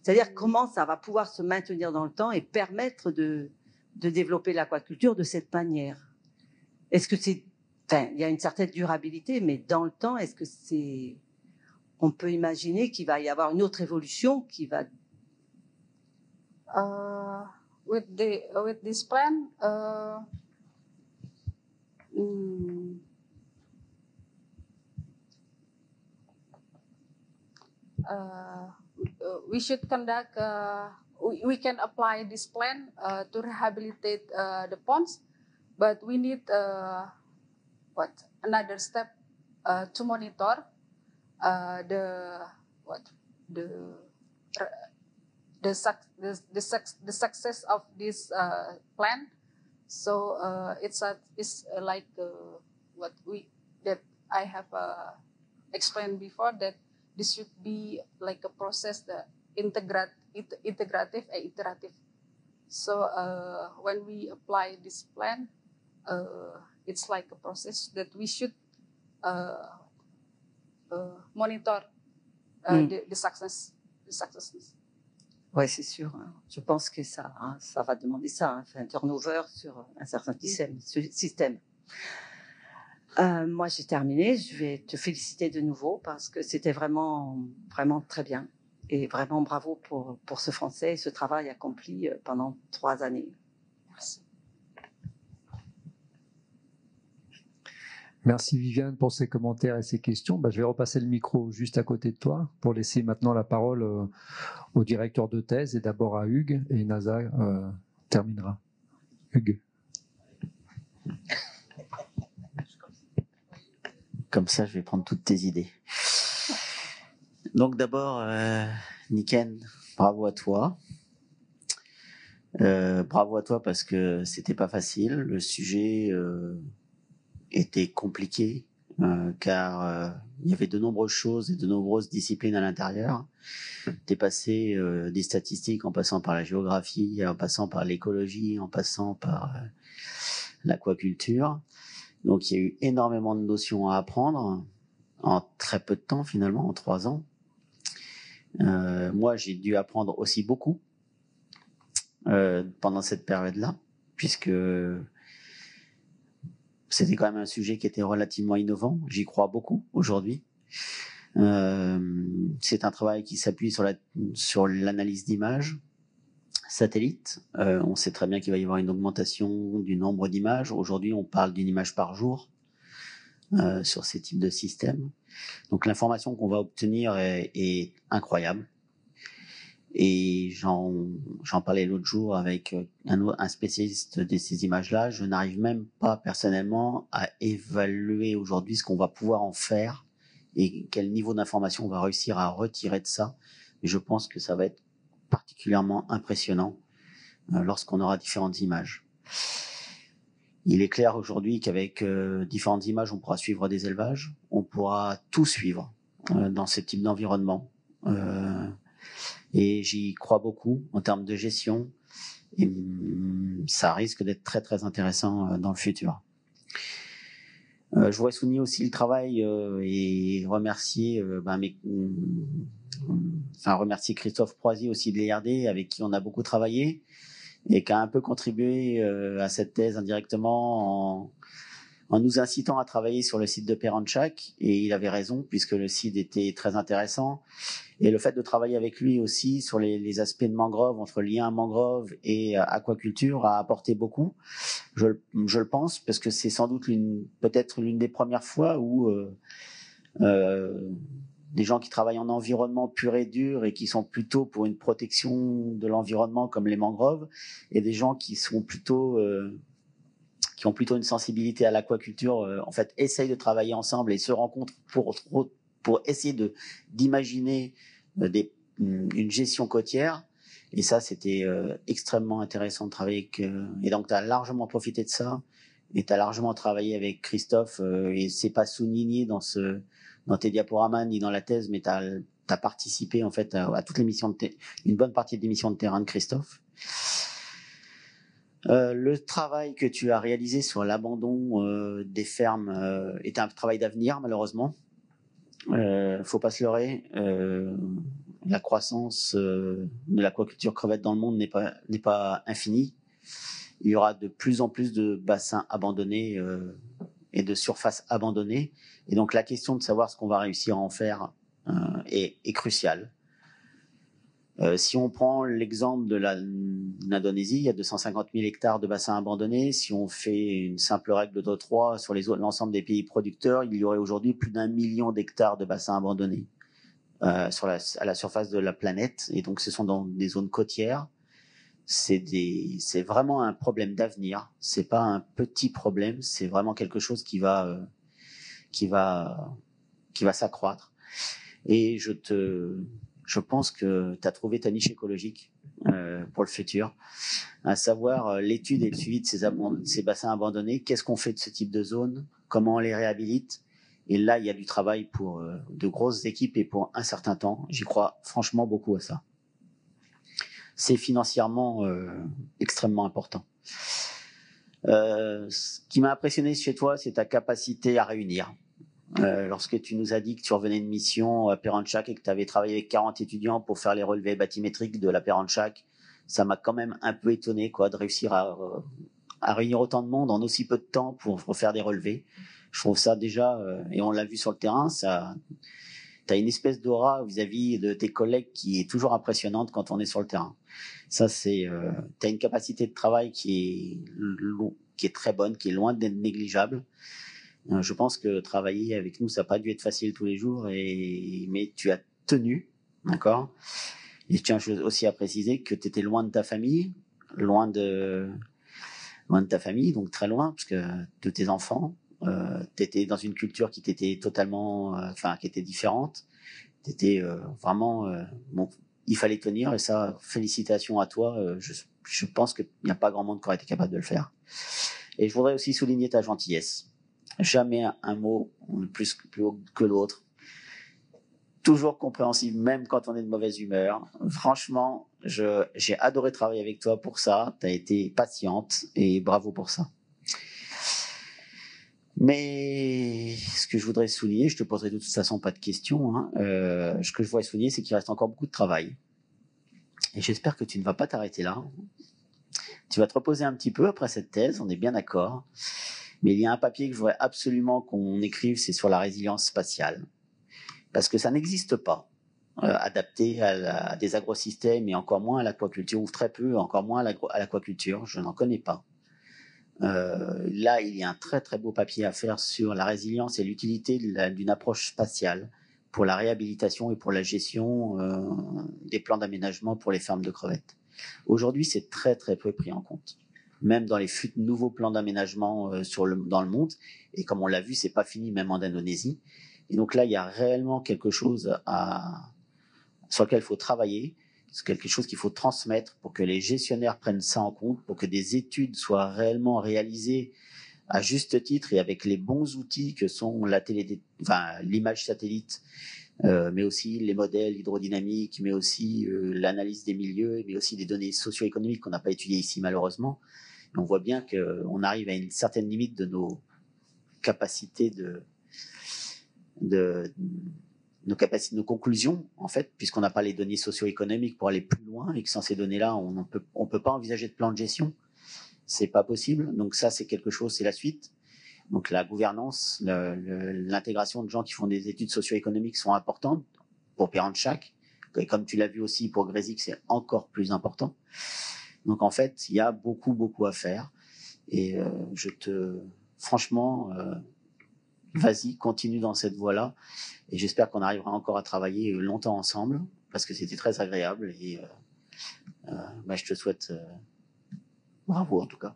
C'est-à-dire comment ça va pouvoir se maintenir dans le temps et permettre de, de développer l'aquaculture de cette manière? Est-ce que c'est, enfin, il y a une certaine durabilité, mais dans le temps, est-ce que c'est, on peut imaginer qu'il va y avoir une autre évolution qui va. Euh... with the with this plan, uh, mm, uh, we should conduct. Uh, we, we can apply this plan uh, to rehabilitate uh, the ponds, but we need uh, what another step uh, to monitor uh, the what the. The, the, the, the success of this uh, plan, so uh, it's a, it's like uh, what we that I have uh, explained before, that this should be like a process that integrate it, integrative and iterative. So uh, when we apply this plan, uh, it's like a process that we should uh, uh, monitor uh, mm. the, the success, the successes. Oui, c'est sûr. Je pense que ça, hein, ça va demander ça, hein, un turnover sur un certain système. Euh, moi, j'ai terminé. Je vais te féliciter de nouveau parce que c'était vraiment, vraiment très bien. Et vraiment bravo pour, pour ce français et ce travail accompli pendant trois années. Merci. Merci Viviane pour ces commentaires et ces questions. Bah, je vais repasser le micro juste à côté de toi pour laisser maintenant la parole euh, au directeur de thèse et d'abord à Hugues, et Nazaha euh, terminera. Hugues. Comme ça, je vais prendre toutes tes idées. Donc d'abord, euh, Niken, bravo à toi. Euh, bravo à toi parce que c'était pas facile. Le sujet... Euh, était compliqué euh, car euh, il y avait de nombreuses choses et de nombreuses disciplines à l'intérieur. T'es passé euh, des statistiques en passant par la géographie, en passant par l'écologie, en passant par euh, l'aquaculture. Donc il y a eu énormément de notions à apprendre en très peu de temps finalement, en trois ans. Euh, moi j'ai dû apprendre aussi beaucoup euh, pendant cette période-là puisque c'était quand même un sujet qui était relativement innovant. J'y crois beaucoup aujourd'hui. Euh, c'est un travail qui s'appuie sur la, sur l'analyse d'images satellites. Euh, on sait très bien qu'il va y avoir une augmentation du nombre d'images. Aujourd'hui, on parle d'une image par jour euh, sur ces types de systèmes. Donc l'information qu'on va obtenir est, est incroyable. Et j'en j'en parlais l'autre jour avec un, un spécialiste de ces images-là. Je n'arrive même pas personnellement à évaluer aujourd'hui ce qu'on va pouvoir en faire et quel niveau d'information on va réussir à retirer de ça. Et je pense que ça va être particulièrement impressionnant euh, lorsqu'on aura différentes images. Il est clair aujourd'hui qu'avec euh, différentes images, on pourra suivre des élevages, on pourra tout suivre euh, dans ce type d'environnement. Euh, Et j'y crois beaucoup en termes de gestion. Et ça risque d'être très très intéressant dans le futur. Euh, je voudrais souligner aussi le travail euh, et remercier, euh, ben, mes, enfin, remercier Christophe Proisy aussi de l'I R D, avec qui on a beaucoup travaillé et qui a un peu contribué euh, à cette thèse indirectement en, en nous incitant à travailler sur le site de Peranchak. Et il avait raison puisque le site était très intéressant. Et le fait de travailler avec lui aussi sur les, les aspects de mangrove, entre lien mangrove et euh, aquaculture, a apporté beaucoup, je, je le pense, parce que c'est sans doute l'une, peut-être l'une des premières fois où euh, euh, des gens qui travaillent en environnement pur et dur et qui sont plutôt pour une protection de l'environnement comme les mangroves, et des gens qui sont plutôt... Euh, qui ont plutôt une sensibilité à l'aquaculture, euh, en fait, essayent de travailler ensemble et se rencontrent pour, pour essayer de, d'imaginer des, une gestion côtière. Et ça, c'était euh, extrêmement intéressant de travailler avec... Euh, et donc, tu as largement profité de ça et tu as largement travaillé avec Christophe. Euh, et c'est pas souligné dans, ce, dans tes diaporamas ni dans la thèse, mais tu as participé en fait à, à toutes les missions de ter- une bonne partie des missions de terrain de Christophe. Euh, le travail que tu as réalisé sur l'abandon euh, des fermes euh, est un travail d'avenir, malheureusement. Euh, faut pas se leurrer. Euh, la croissance euh, de l'aquaculture crevette dans le monde n'est pas, n'est pas infinie. Il y aura de plus en plus de bassins abandonnés euh, et de surfaces abandonnées. Et donc, la question de savoir ce qu'on va réussir à en faire euh, est, est cruciale. Euh, si on prend l'exemple de l'Indonésie, il y a deux cent cinquante mille hectares de bassins abandonnés. Si on fait une simple règle de trois sur l'ensemble des pays producteurs, il y aurait aujourd'hui plus d'un million d'hectares de bassins abandonnés euh, sur la, à la surface de la planète. Et donc, ce sont dans des zones côtières. C'est vraiment un problème d'avenir. C'est pas un petit problème. C'est vraiment quelque chose qui va, euh, qui va, qui va s'accroître. Et je te, je pense que tu as trouvé ta niche écologique euh, pour le futur, à savoir euh, l'étude et le suivi de ces, de ces bassins abandonnés. Qu'est-ce qu'on fait de ce type de zone? Comment on les réhabilite? Et là, il y a du travail pour euh, de grosses équipes et pour un certain temps. J'y crois franchement beaucoup à ça. C'est financièrement euh, extrêmement important. Euh, ce qui m'a impressionné chez toi, c'est ta capacité à réunir. Euh, lorsque tu nous as dit que tu revenais de mission à Péranchac et que tu avais travaillé avec quarante étudiants pour faire les relevés bathymétriques de la Péranchac, ça m'a quand même un peu étonné quoi, de réussir à, à réunir autant de monde en aussi peu de temps pour refaire des relevés. Je trouve ça déjà, euh, et on l'a vu sur le terrain, ça... Tu as une espèce d'aura vis-à-vis de tes collègues qui est toujours impressionnante quand on est sur le terrain. Ça, c'est, euh, tu as une capacité de travail qui est, qui est très bonne, qui est loin d'être négligeable. Euh, je pense que travailler avec nous, ça n'a pas dû être facile tous les jours, et, mais tu as tenu, d'accord? Et je tiens aussi à préciser que tu étais loin de ta famille, loin de, loin de ta famille, donc très loin, parce que de tes enfants. Euh, t'étais dans une culture qui t'était totalement, euh, enfin qui était différente. T'étais euh, vraiment, euh, bon, il fallait tenir, et ça, félicitations à toi. Euh, je, je pense qu'il n'y a pas grand monde qui aurait été capable de le faire. Et je voudrais aussi souligner ta gentillesse. Jamais un, un mot plus plus haut que l'autre. Toujours compréhensible, même quand on est de mauvaise humeur. Franchement, je j'ai adoré travailler avec toi pour ça. T'as été patiente et bravo pour ça. Mais ce que je voudrais souligner, je te poserai de toute façon pas de questions, hein, euh, ce que je voudrais souligner, c'est qu'il reste encore beaucoup de travail. Et j'espère que tu ne vas pas t'arrêter là. Tu vas te reposer un petit peu après cette thèse, on est bien d'accord. Mais il y a un papier que je voudrais absolument qu'on écrive, c'est sur la résilience spatiale. Parce que ça n'existe pas, euh, adapté à, la, à des agrosystèmes et encore moins à l'aquaculture, ou très peu, encore moins à l'aquaculture, je n'en connais pas. Euh, là, il y a un très très beau papier à faire sur la résilience et l'utilité d'une approche spatiale pour la réhabilitation et pour la gestion euh, des plans d'aménagement pour les fermes de crevettes. Aujourd'hui, c'est très très peu pris en compte, même dans les fut nouveaux plans d'aménagement euh, sur le, dans le monde. Et comme on l'a vu, c'est pas fini, même en Indonésie. Et donc là, il y a réellement quelque chose à, sur lequel il faut travailler. C'est quelque chose qu'il faut transmettre pour que les gestionnaires prennent ça en compte, pour que des études soient réellement réalisées à juste titre et avec les bons outils que sont la télé, enfin, l'image satellite, euh, mais aussi les modèles hydrodynamiques, mais aussi euh, l'analyse des milieux, mais aussi des données socio-économiques qu'on n'a pas étudiées ici malheureusement. Et on voit bien qu'on arrive à une certaine limite de nos capacités de... de nos capacités, nos conclusions, en fait, puisqu'on n'a pas les données socio-économiques pour aller plus loin et que sans ces données-là, on ne peut, on peut pas envisager de plan de gestion. C'est pas possible. Donc ça, c'est quelque chose, c'est la suite. Donc la gouvernance, l'intégration de gens qui font des études socio-économiques sont importantes pour Péranchac. Et comme tu l'as vu aussi pour Grésic, c'est encore plus important. Donc en fait, il y a beaucoup, beaucoup à faire. Et euh, je te, franchement, euh, vas-y, continue dans cette voie-là, et j'espère qu'on arrivera encore à travailler longtemps ensemble, parce que c'était très agréable, et euh, euh, bah, je te souhaite euh, bravo en tout cas.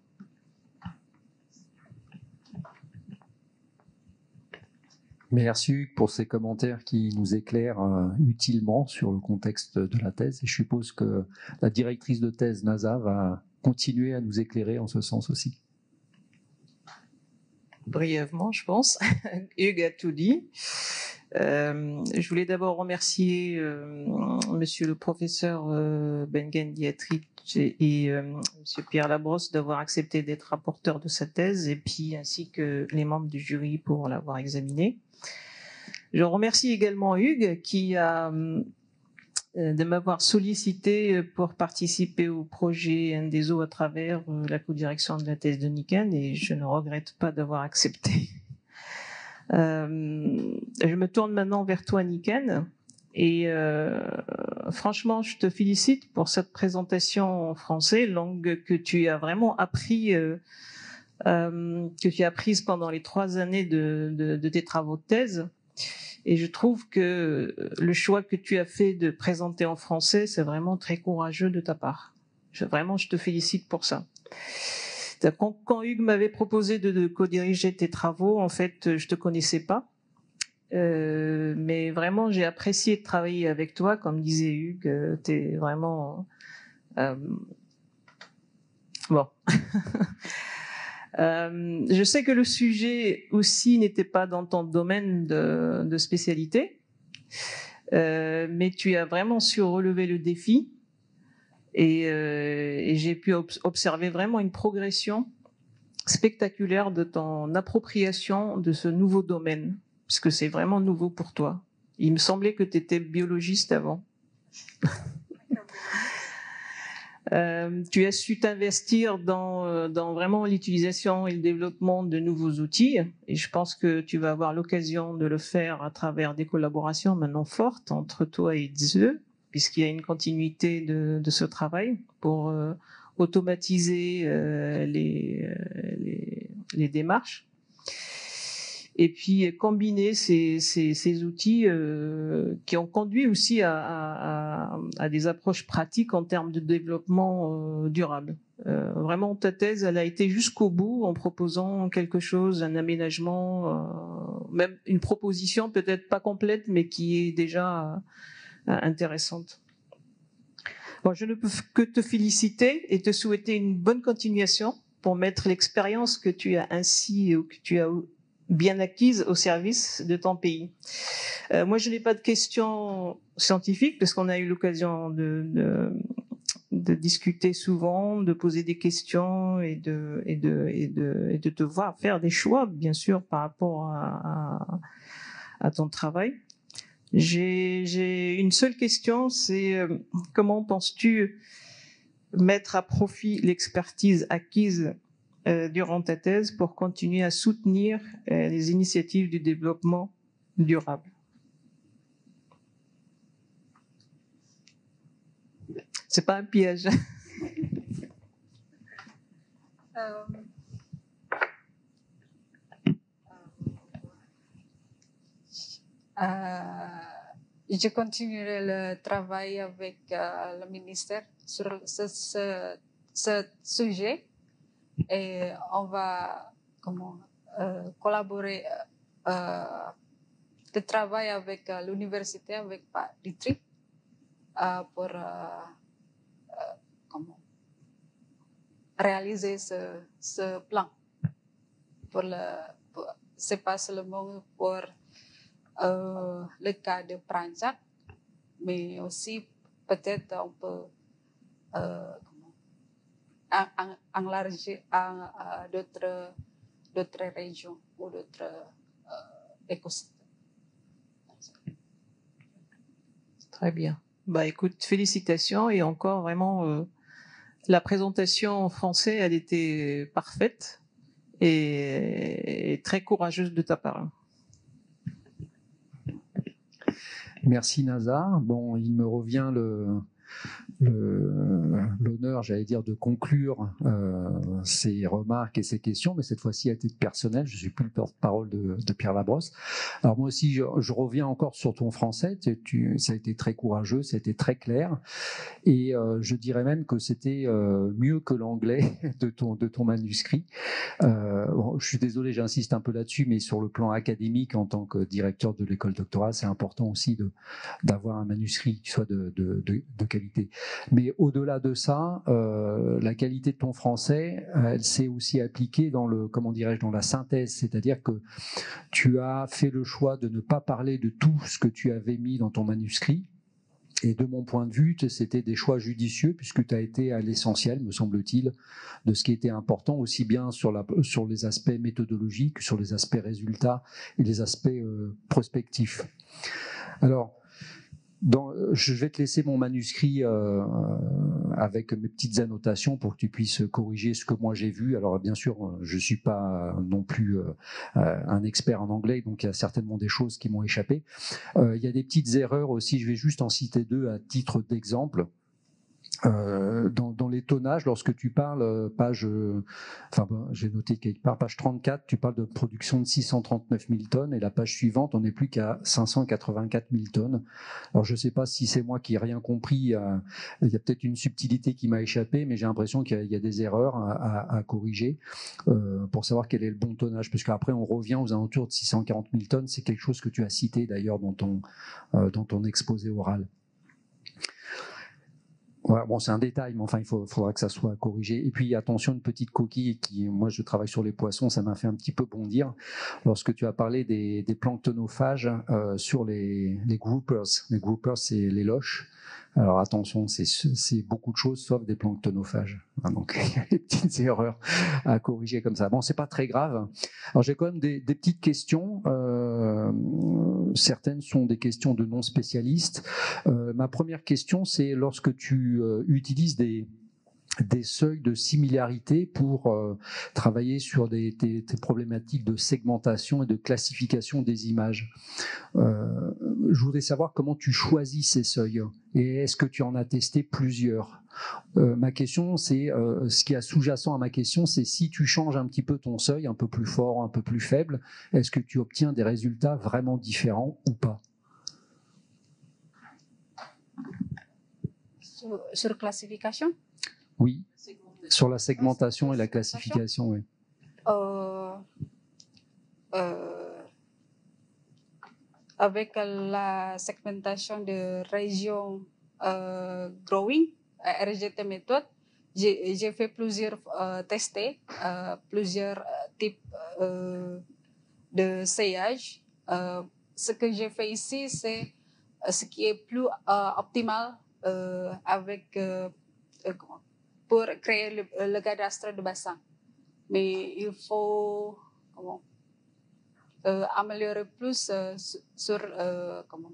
Merci Hugues pour ces commentaires qui nous éclairent euh, utilement sur le contexte de la thèse, et je suppose que la directrice de thèse NASA va continuer à nous éclairer en ce sens aussi. Brièvement, je pense. Hugues a tout dit. Euh, je voulais d'abord remercier euh, monsieur le professeur euh, Bergen Dietrich et euh, monsieur Pierre Labrosse d'avoir accepté d'être rapporteur de sa thèse, et puis ainsi que les membres du jury pour l'avoir examinée. Je remercie également Hugues qui a euh, de m'avoir sollicité pour participer au projet INDESO à travers la co-direction de la thèse de Niken, et je ne regrette pas d'avoir accepté. Euh, je me tourne maintenant vers toi, Niken, et euh, franchement, je te félicite pour cette présentation en français, langue que tu as vraiment appris, euh, euh, que tu as apprise pendant les trois années de, de, de tes travaux de thèse. Et je trouve que le choix que tu as fait de présenter en français, c'est vraiment très courageux de ta part. Je, vraiment, je te félicite pour ça. Quand, quand Hugues m'avait proposé de, de co-diriger tes travaux, en fait, je te connaissais pas. Euh, mais vraiment, j'ai apprécié de travailler avec toi. Comme disait Hugues, tu es vraiment... Euh, bon. Euh, je sais que le sujet aussi n'était pas dans ton domaine de, de spécialité, euh, mais tu as vraiment su relever le défi et, euh, et j'ai pu ob- observer vraiment une progression spectaculaire de ton appropriation de ce nouveau domaine, parce que c'est vraiment nouveau pour toi. Il me semblait que tu étais biologiste avant. Euh, tu as su t'investir dans, dans vraiment l'utilisation et le développement de nouveaux outils, et je pense que tu vas avoir l'occasion de le faire à travers des collaborations maintenant fortes entre toi et I D S E, puisqu'il y a une continuité de, de ce travail pour euh, automatiser euh, les, euh, les, les démarches. Et puis combiner ces, ces, ces outils euh, qui ont conduit aussi à, à, à des approches pratiques en termes de développement euh, durable. Euh, vraiment, ta thèse, elle a été jusqu'au bout en proposant quelque chose, un aménagement, euh, même une proposition peut-être pas complète, mais qui est déjà euh, intéressante. Bon, je ne peux que te féliciter et te souhaiter une bonne continuation pour mettre l'expérience que tu as ainsi ou que tu as bien acquise au service de ton pays. Euh, moi, je n'ai pas de questions scientifiques parce qu'on a eu l'occasion de, de, de discuter souvent, de poser des questions et de, et, de, et, de, et de te voir faire des choix, bien sûr, par rapport à, à, à ton travail. J'ai, j'ai une seule question, c'est euh, comment penses-tu mettre à profit l'expertise acquise durant ta thèse pour continuer à soutenir les initiatives du développement durable? C'est pas un piège. euh... Euh, je continuerai le travail avec euh, le ministère sur ce, ce, ce sujet. Et on va comment, euh, collaborer, euh, de travail avec euh, l'université, avec Pak Dietrich, euh, pour euh, euh, comment, réaliser ce, ce plan. Pour le, pour, c'est pas seulement pour euh, le cas de Prajak, mais aussi peut-être on peut... Euh, enlargir à d'autres d'autres régions ou d'autres euh, écosystèmes. Très bien. Bah écoute, félicitations et encore vraiment euh, la présentation en français, elle était parfaite et, et très courageuse de ta part. Merci Nazaha. Bon, il me revient le l'honneur, j'allais dire, de conclure euh, ces remarques et ces questions, mais cette fois-ci à titre personnel, je ne suis plus le porte-parole de, de Pierre Labrosse. Alors moi aussi, je, je reviens encore sur ton français, tu, tu, ça a été très courageux, ça a été très clair, et euh, je dirais même que c'était euh, mieux que l'anglais de ton, de ton manuscrit. Euh, bon, je suis désolé, j'insiste un peu là-dessus, mais sur le plan académique, en tant que directeur de l'école doctorale, c'est important aussi de, d'avoir un manuscrit qui soit de, de, de, de qualité. Mais au-delà de ça, euh, la qualité de ton français, elle s'est aussi appliquée dans le, comment dirais-je, dans la synthèse, c'est-à-dire que tu as fait le choix de ne pas parler de tout ce que tu avais mis dans ton manuscrit. Et de mon point de vue, c'était des choix judicieux puisque tu as été à l'essentiel, me semble-t-il, de ce qui était important, aussi bien sur, la, sur les aspects méthodologiques, sur les aspects résultats et les aspects euh, prospectifs. Alors, Dans, je vais te laisser mon manuscrit euh, avec mes petites annotations pour que tu puisses corriger ce que moi j'ai vu. Alors bien sûr, je suis pas non plus euh, un expert en anglais, donc il y a certainement des choses qui m'ont échappé. Euh, il y a des petites erreurs aussi, je vais juste en citer deux à titre d'exemple. Euh, dans, dans les tonnages, lorsque tu parles, page, enfin, ben, j'ai noté quelque part, page trente-quatre, tu parles de production de six cent trente-neuf mille tonnes, et la page suivante, on n'est plus qu'à cinq cent quatre-vingt-quatre mille tonnes. Alors, je ne sais pas si c'est moi qui n'ai rien compris, il euh, y a peut-être une subtilité qui m'a échappé, mais j'ai l'impression qu'il y, y a des erreurs à, à, à corriger euh, pour savoir quel est le bon tonnage, parce qu'après, on revient aux alentours de six cent quarante mille tonnes, c'est quelque chose que tu as cité d'ailleurs dans ton, euh, dans ton exposé oral. Ouais, bon, c'est un détail, mais enfin, il faut, faudra que ça soit corrigé. Et puis, attention, une petite coquille qui, moi, je travaille sur les poissons, ça m'a fait un petit peu bondir. Lorsque tu as parlé des, des planctonophages euh, sur les, les groupers, les groupers, c'est les loches. Alors, attention, c'est beaucoup de choses, sauf des planctonophages. Hein, donc, il y a des petites erreurs à corriger comme ça. Bon, c'est pas très grave. Alors, j'ai quand même des, des petites questions. Euh, certaines sont des questions de non-spécialistes. Euh, ma première question, c'est lorsque tu utilise des, des seuils de similarité pour euh, travailler sur des, des, des problématiques de segmentation et de classification des images. Euh, je voudrais savoir comment tu choisis ces seuils et est-ce que tu en as testé plusieurs ? Euh, ma question, c'est euh, ce qui est sous-jacent à ma question, c'est si tu changes un petit peu ton seuil, un peu plus fort, un peu plus faible, est-ce que tu obtiens des résultats vraiment différents ou pas ? Sur classification? Oui, sur la segmentation et la classification, oui. Euh, euh, avec la segmentation de région euh, growing, R G T méthode, j'ai fait plusieurs euh, testés, euh, plusieurs types euh, de sillage. Euh, ce que j'ai fait ici, c'est ce qui est plus euh, optimal. Euh, avec, euh, pour créer le, le cadastre de bassin. Mais il faut comment, euh, améliorer plus euh, sur euh, comment,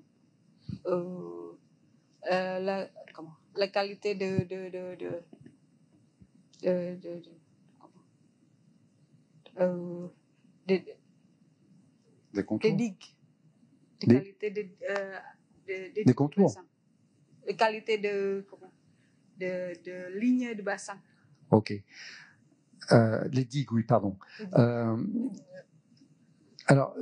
euh, euh, la, comment, la qualité de, de, de, de, de, de, de, euh, de, de, de digues, de des qualité de, euh, de, de, de contours. De qualité de, de, de ligne de bassin. Ok. Euh, les digues, oui, pardon. Euh, alors,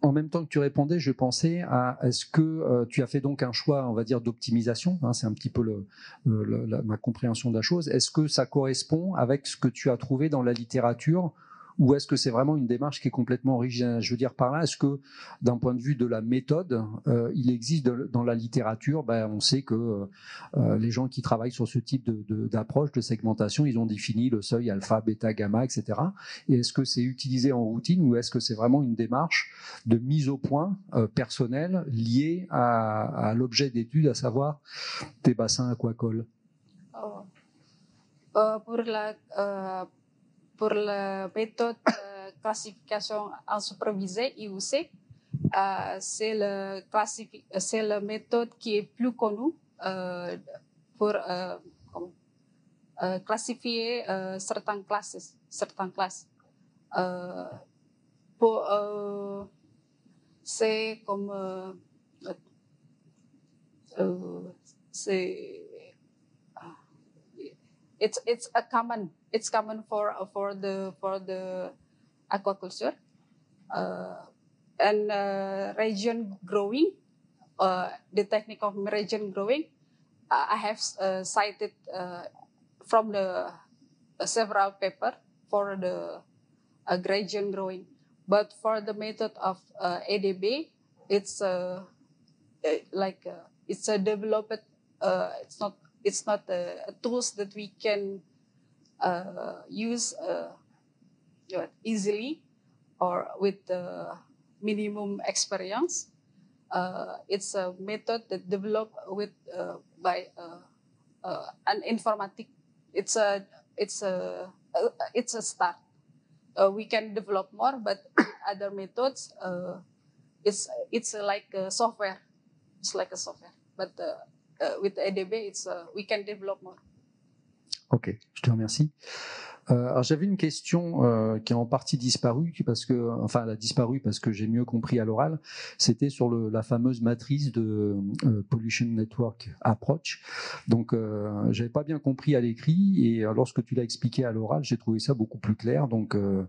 en même temps que tu répondais, je pensais à est-ce que euh, tu as fait donc un choix, on va dire, d'optimisation, hein, c'est un petit peu le, le, la, ma compréhension de la chose. Est-ce que ça correspond avec ce que tu as trouvé dans la littérature ? Ou est-ce que c'est vraiment une démarche qui est complètement originale? Je veux dire par là, est-ce que d'un point de vue de la méthode, euh, il existe de, dans la littérature, ben, on sait que euh, les gens qui travaillent sur ce type d'approche, de, de, de segmentation, ils ont défini le seuil alpha, bêta, gamma, et cetera. Et est-ce que c'est utilisé en routine ou est-ce que c'est vraiment une démarche de mise au point euh, personnelle liée à, à l'objet d'étude, à savoir des bassins aquacoles? Oh. Euh, pour la... Euh... Pour la méthode euh, classification unsupervisée, I U C, euh, c'est la classifi... méthode qui est plus connue euh, pour euh, euh, classifier euh, certaines classes. Certaines classes. Euh, euh, c'est comme... Euh, euh, c'est... It's it's a common it's common for for the for the aquaculture, uh, and uh, region growing, uh, the technique of region growing, I have uh, cited uh, from the uh, several papers for the uh, region growing, but for the method of uh, E D B, it's uh, like uh, it's a developed uh, it's not. It's not a, a tools that we can uh, use uh, easily or with uh, minimum experience. Uh, it's a method that developed with uh, by uh, uh, an informatic. It's a it's a uh, it's a start. Uh, we can develop more, but other methods, uh, it's it's like a software. It's like a software. But uh, uh, with the E D B, it's, uh, we can develop more. Ok, je te remercie. Euh, alors j'avais une question euh, qui est en partie disparue, parce que, enfin elle a disparu parce que j'ai mieux compris à l'oral, c'était sur le, la fameuse matrice de euh, Pollution Network Approach. Donc euh, j'avais pas bien compris à l'écrit, et euh, lorsque tu l'as expliqué à l'oral, j'ai trouvé ça beaucoup plus clair, donc euh,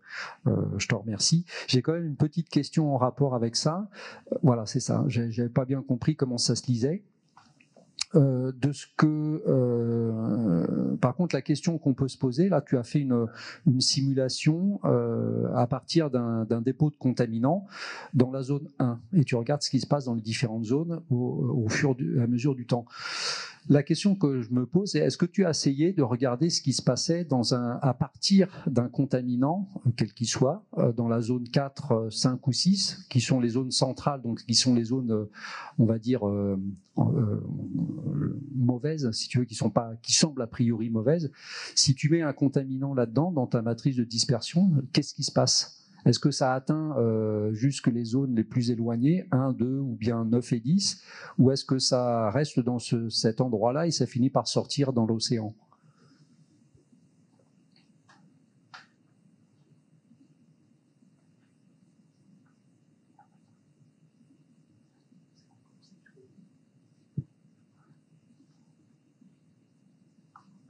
euh, je te remercie. J'ai quand même une petite question en rapport avec ça. Euh, voilà, c'est ça, j'avais pas bien compris comment ça se lisait. Euh, de ce que, euh, par contre, la question qu'on peut se poser, là, tu as fait une, une simulation euh, à partir d'un dépôt de contaminants dans la zone un, et tu regardes ce qui se passe dans les différentes zones au, au fur et à mesure du temps. La question que je me pose est, est-ce que tu as essayé de regarder ce qui se passait dans un, à partir d'un contaminant, quel qu'il soit, dans la zone quatre, cinq ou six, qui sont les zones centrales, donc qui sont les zones, on va dire, euh, euh, mauvaises, si tu veux, qui, sont pas, qui semblent a priori mauvaises. Si tu mets un contaminant là-dedans, dans ta matrice de dispersion, qu'est-ce qui se passe? Est-ce que ça atteint euh, jusque les zones les plus éloignées, un, deux ou bien neuf et dix, ou est-ce que ça reste dans ce, cet endroit-là et ça finit par sortir dans l'océan?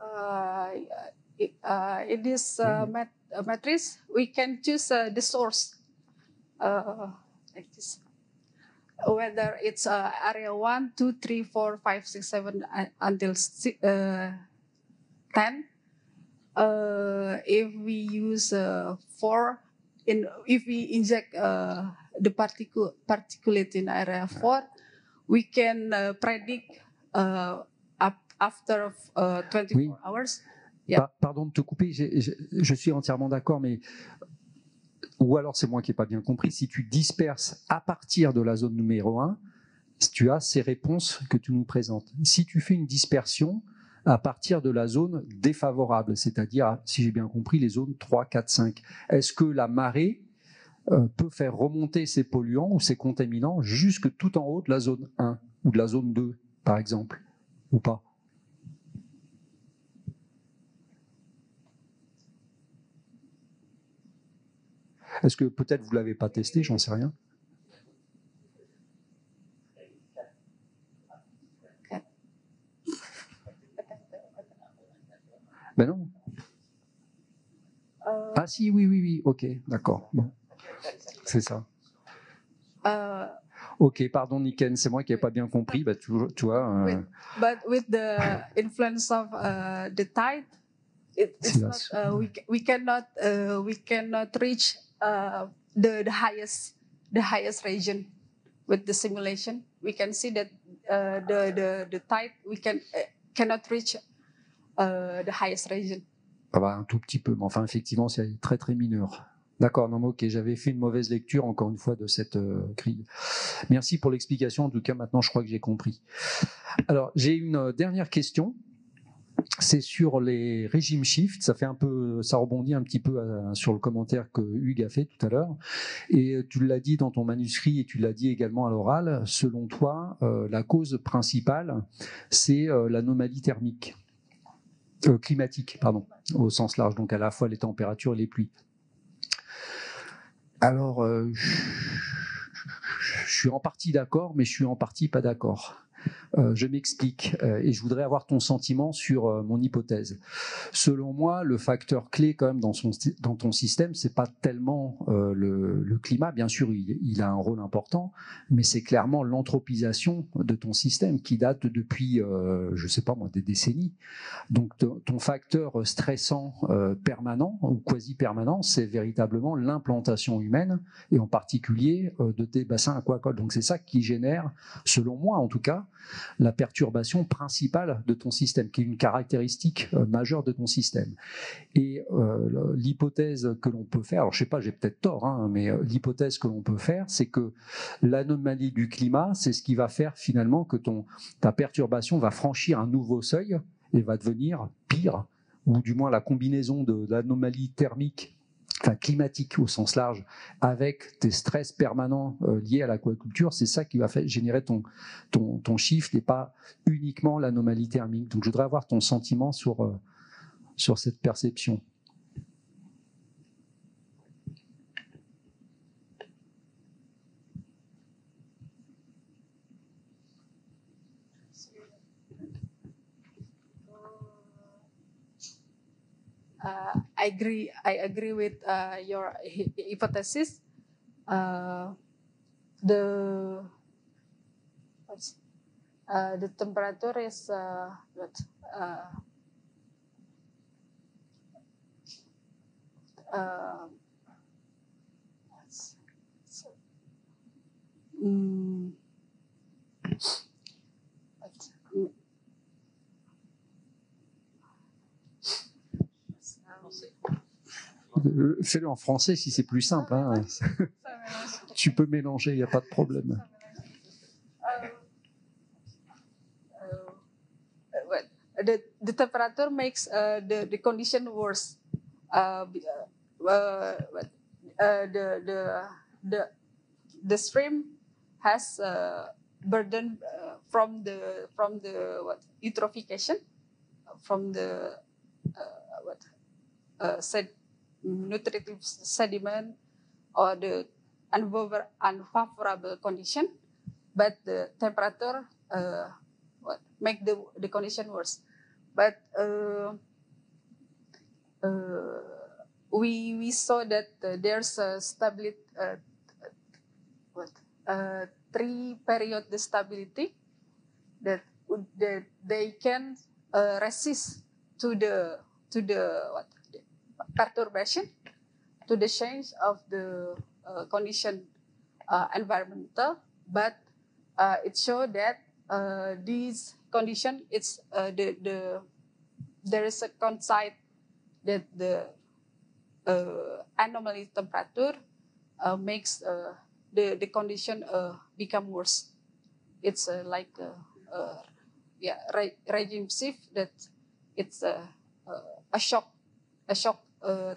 Uh, Uh, in this uh, mat uh, matrix, we can choose uh, the source, uh, like this. Whether it's uh, area one, two, three, four, five, six, seven, uh, until uh, ten. Uh, if we use uh, four, in, if we inject uh, the particle, particulate in area four, we can uh, predict uh, up after uh, twenty-four oui. hours. Pardon de te couper, je suis entièrement d'accord, mais ou alors c'est moi qui n'ai pas bien compris, si tu disperses à partir de la zone numéro un, tu as ces réponses que tu nous présentes. Si tu fais une dispersion à partir de la zone défavorable, c'est-à-dire, si j'ai bien compris, les zones trois, quatre, cinq, est-ce que la marée peut faire remonter ces polluants ou ces contaminants jusque tout en haut de la zone un ou de la zone deux, par exemple, ou pas ? Est-ce que peut-être vous ne l'avez pas testé, j'en sais rien. Ben non. Euh, ah si, oui, oui, oui, ok, d'accord. Bon. C'est ça. Euh, ok, pardon Niken, c'est moi qui n'ai pas bien compris, bah, tu, tu vois... Euh... But with the influence of uh, the tide, it, it's not, uh, we, we, cannot, uh, we cannot reach... Uh, the, the highest, the highest region. With the simulation, we can see that uh, the the the tide we can uh, cannot reach uh, the highest region. Ah bah, un tout petit peu, mais enfin effectivement c'est très très mineur. D'accord, non mais ok, j'avais fait une mauvaise lecture encore une fois de cette euh, grille. Merci pour l'explication. En tout cas maintenant je crois que j'ai compris. Alors j'ai une dernière question. C'est sur les régimes shift, ça fait un peu, ça rebondit un petit peu à, sur le commentaire que Hugues a fait tout à l'heure, et tu l'as dit dans ton manuscrit et tu l'as dit également à l'oral, selon toi, euh, la cause principale, c'est euh, l'anomalie thermique, euh, climatique, pardon, au sens large, donc à la fois les températures et les pluies. Alors, euh, je suis en partie d'accord, mais je suis en partie pas d'accord. Euh, je m'explique euh, et je voudrais avoir ton sentiment sur euh, mon hypothèse. Selon moi, le facteur clé quand même dans, son, dans ton système, c'est pas tellement euh, le, le climat, bien sûr il, il a un rôle important, mais c'est clairement l'anthropisation de ton système qui date depuis, euh, je sais pas moi, des décennies. Donc ton facteur stressant euh, permanent ou quasi permanent, c'est véritablement l'implantation humaine et en particulier euh, de tes bassins aquacoles. Donc c'est ça qui génère, selon moi en tout cas, la perturbation principale de ton système, qui est une caractéristique euh, majeure de ton système. Et euh, l'hypothèse que l'on peut faire, alors je sais pas, j'ai peut-être tort, hein, mais euh, l'hypothèse que l'on peut faire, c'est que l'anomalie du climat, c'est ce qui va faire finalement que ton, ta perturbation va franchir un nouveau seuil et va devenir pire, ou du moins la combinaison de l'anomalie thermique enfin climatique au sens large, avec tes stress permanents euh, liés à l'aquaculture, c'est ça qui va faire générer ton, ton, ton chiffre et pas uniquement l'anomalie thermique. Donc je voudrais avoir ton sentiment sur, euh, sur cette perception. Uh, I agree. I agree with uh, your hypothesis. Uh, the uh, the temperature is uh, what uh, uh, um, fais-le en français si c'est plus simple. Hein. Tu peux mélanger, il n'y a pas de problème. Uh, the, the temperature makes uh, the, the condition worse. Uh, uh, uh, the, the, the, the stream has a burden uh, from the, from the what, eutrophication, from the uh, what, uh, sed nutritive sediment or the unfavorable condition, but the temperature uh, what make the the condition worse. But uh, uh, we we saw that uh, there's a stability, uh, what uh, three period stability that that they can uh, resist to the to the what. perturbation to the change of the uh, condition uh, environmental, but uh, it showed that uh, these condition, it's uh, the, the there is a conceit that the uh, anomaly temperature uh, makes uh, the the condition uh, become worse. It's uh, like a, a, yeah re regime shift that it's a, a shock a shock. Uh,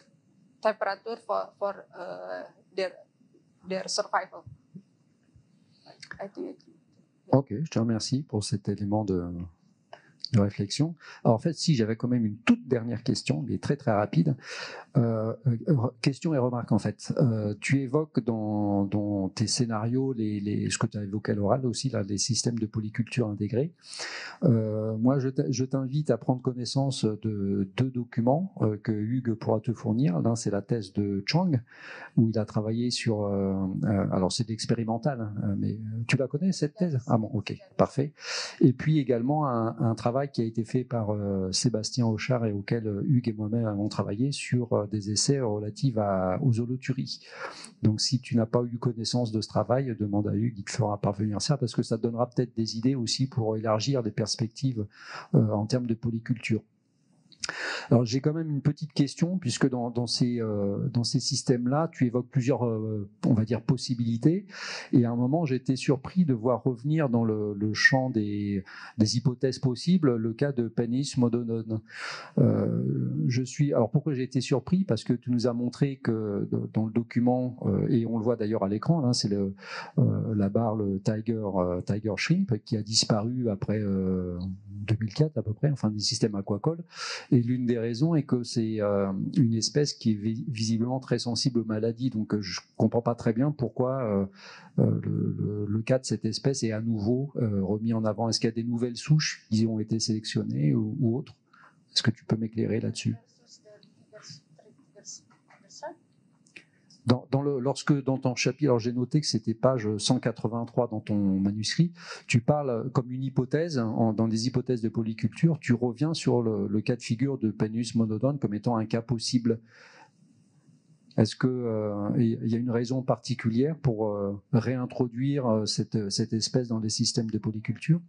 temperature for for uh, their their survival. I think. Ok, je te remercie pour cet élément de, de réflexion. Alors en fait, si j'avais quand même une toute dernière question, mais très très rapide. Euh, question et remarque en fait. Euh, tu évoques dans, dans tes scénarios les, les ce que tu as évoqué à l'oral aussi là, les systèmes de polyculture intégrés. Euh, moi, je t'invite à prendre connaissance de deux documents euh, que Hugues pourra te fournir. L'un, c'est la thèse de Chang, où il a travaillé sur. Euh, euh, alors c'est de l'expérimental, hein, mais tu la connais cette thèse? Ah bon, ok, parfait. Et puis également un, un travail qui a été fait par euh, Sébastien Hochard et auquel euh, Hugues et moi-même avons travaillé sur euh, des essais relatifs à, aux holoturies. Donc si tu n'as pas eu connaissance de ce travail, demande à Hugues, il te fera parvenir ça parce que ça te donnera peut-être des idées aussi pour élargir les perspectives euh, en termes de polyculture. Alors j'ai quand même une petite question puisque dans, dans ces, euh, dans ces systèmes-là, tu évoques plusieurs, euh, on va dire, possibilités. Et à un moment, j'étais surpris de voir revenir dans le, le champ des, des hypothèses possibles le cas de Penaeus monodon. Euh, je suis. Alors pourquoi j'ai été surpris? Parce que tu nous as montré que dans le document, euh, et on le voit d'ailleurs à l'écran, c'est euh, la barre le Tiger, euh, Tiger Shrimp qui a disparu après euh, deux mille quatre à peu près, enfin des systèmes aquacoles. Et l'une des raisons est que c'est euh, une espèce qui est visiblement très sensible aux maladies. Donc je ne comprends pas très bien pourquoi euh, euh, le, le cas de cette espèce est à nouveau euh, remis en avant. Est-ce qu'il y a des nouvelles souches qui ont été sélectionnées ou, ou autres? Est-ce que tu peux m'éclairer là-dessus? Dans, dans le, lorsque dans ton chapitre, alors j'ai noté que c'était page cent quatre-vingt-trois dans ton manuscrit, tu parles comme une hypothèse, en, dans des hypothèses de polyculture, tu reviens sur le, le cas de figure de Penaeus monodon comme étant un cas possible. Est-ce qu'il euh, y a une raison particulière pour euh, réintroduire euh, cette, cette espèce dans les systèmes de polyculture?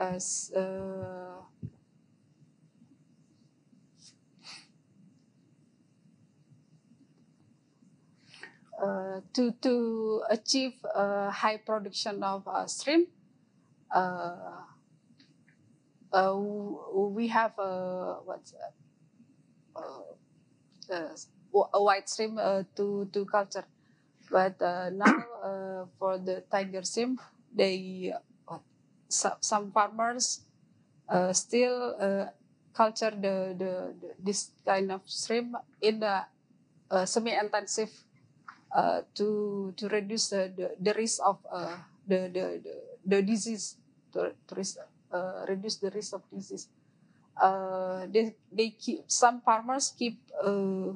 As, uh, to, to achieve a high production of uh, shrimp, uh, uh, we have a, what's, uh, uh, a white shrimp uh, to, to culture. But uh, now uh, for the tiger shrimp, they, uh, some, some farmers uh, still uh, culture the, the, the, this kind of shrimp in the uh, semi-intensive uh, to, to reduce the, the, the risk of uh, the, the, the, the disease, to, to risk, uh, reduce the risk of disease. Uh, they, they keep, some farmers keep uh,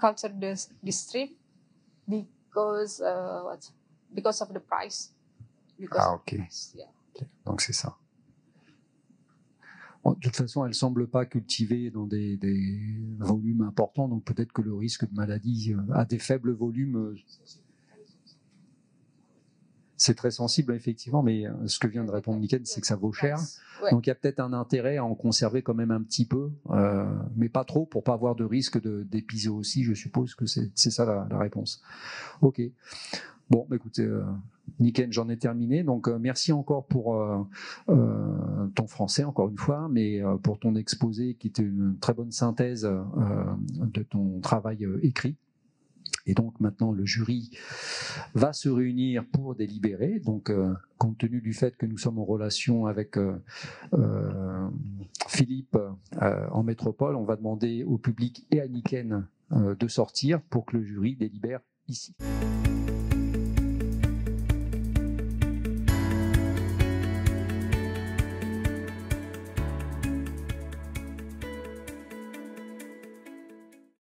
culture the, the shrimp because uh, what? Because of the price. Because ah, ok. Price, yeah. Okay. Donc c'est ça. Bon, de toute façon, elle ne semble pas cultivée dans des, des volumes importants, donc peut-être que le risque de maladie à des faibles volumes, c'est très sensible effectivement, mais ce que vient de répondre Niken, c'est que ça vaut cher. Ouais. Donc il y a peut-être un intérêt à en conserver quand même un petit peu, euh, mais pas trop, pour ne pas avoir de risque d'épisode aussi, je suppose que c'est ça la, la réponse. Ok. Bon, écoutez, euh, Niken, j'en ai terminé. Donc, euh, merci encore pour euh, euh, ton français, encore une fois, mais euh, pour ton exposé qui était une très bonne synthèse euh, de ton travail euh, écrit. Et donc, maintenant, le jury va se réunir pour délibérer. Donc, euh, compte tenu du fait que nous sommes en relation avec euh, euh, Philippe euh, en métropole, on va demander au public et à Niken euh, de sortir pour que le jury délibère ici.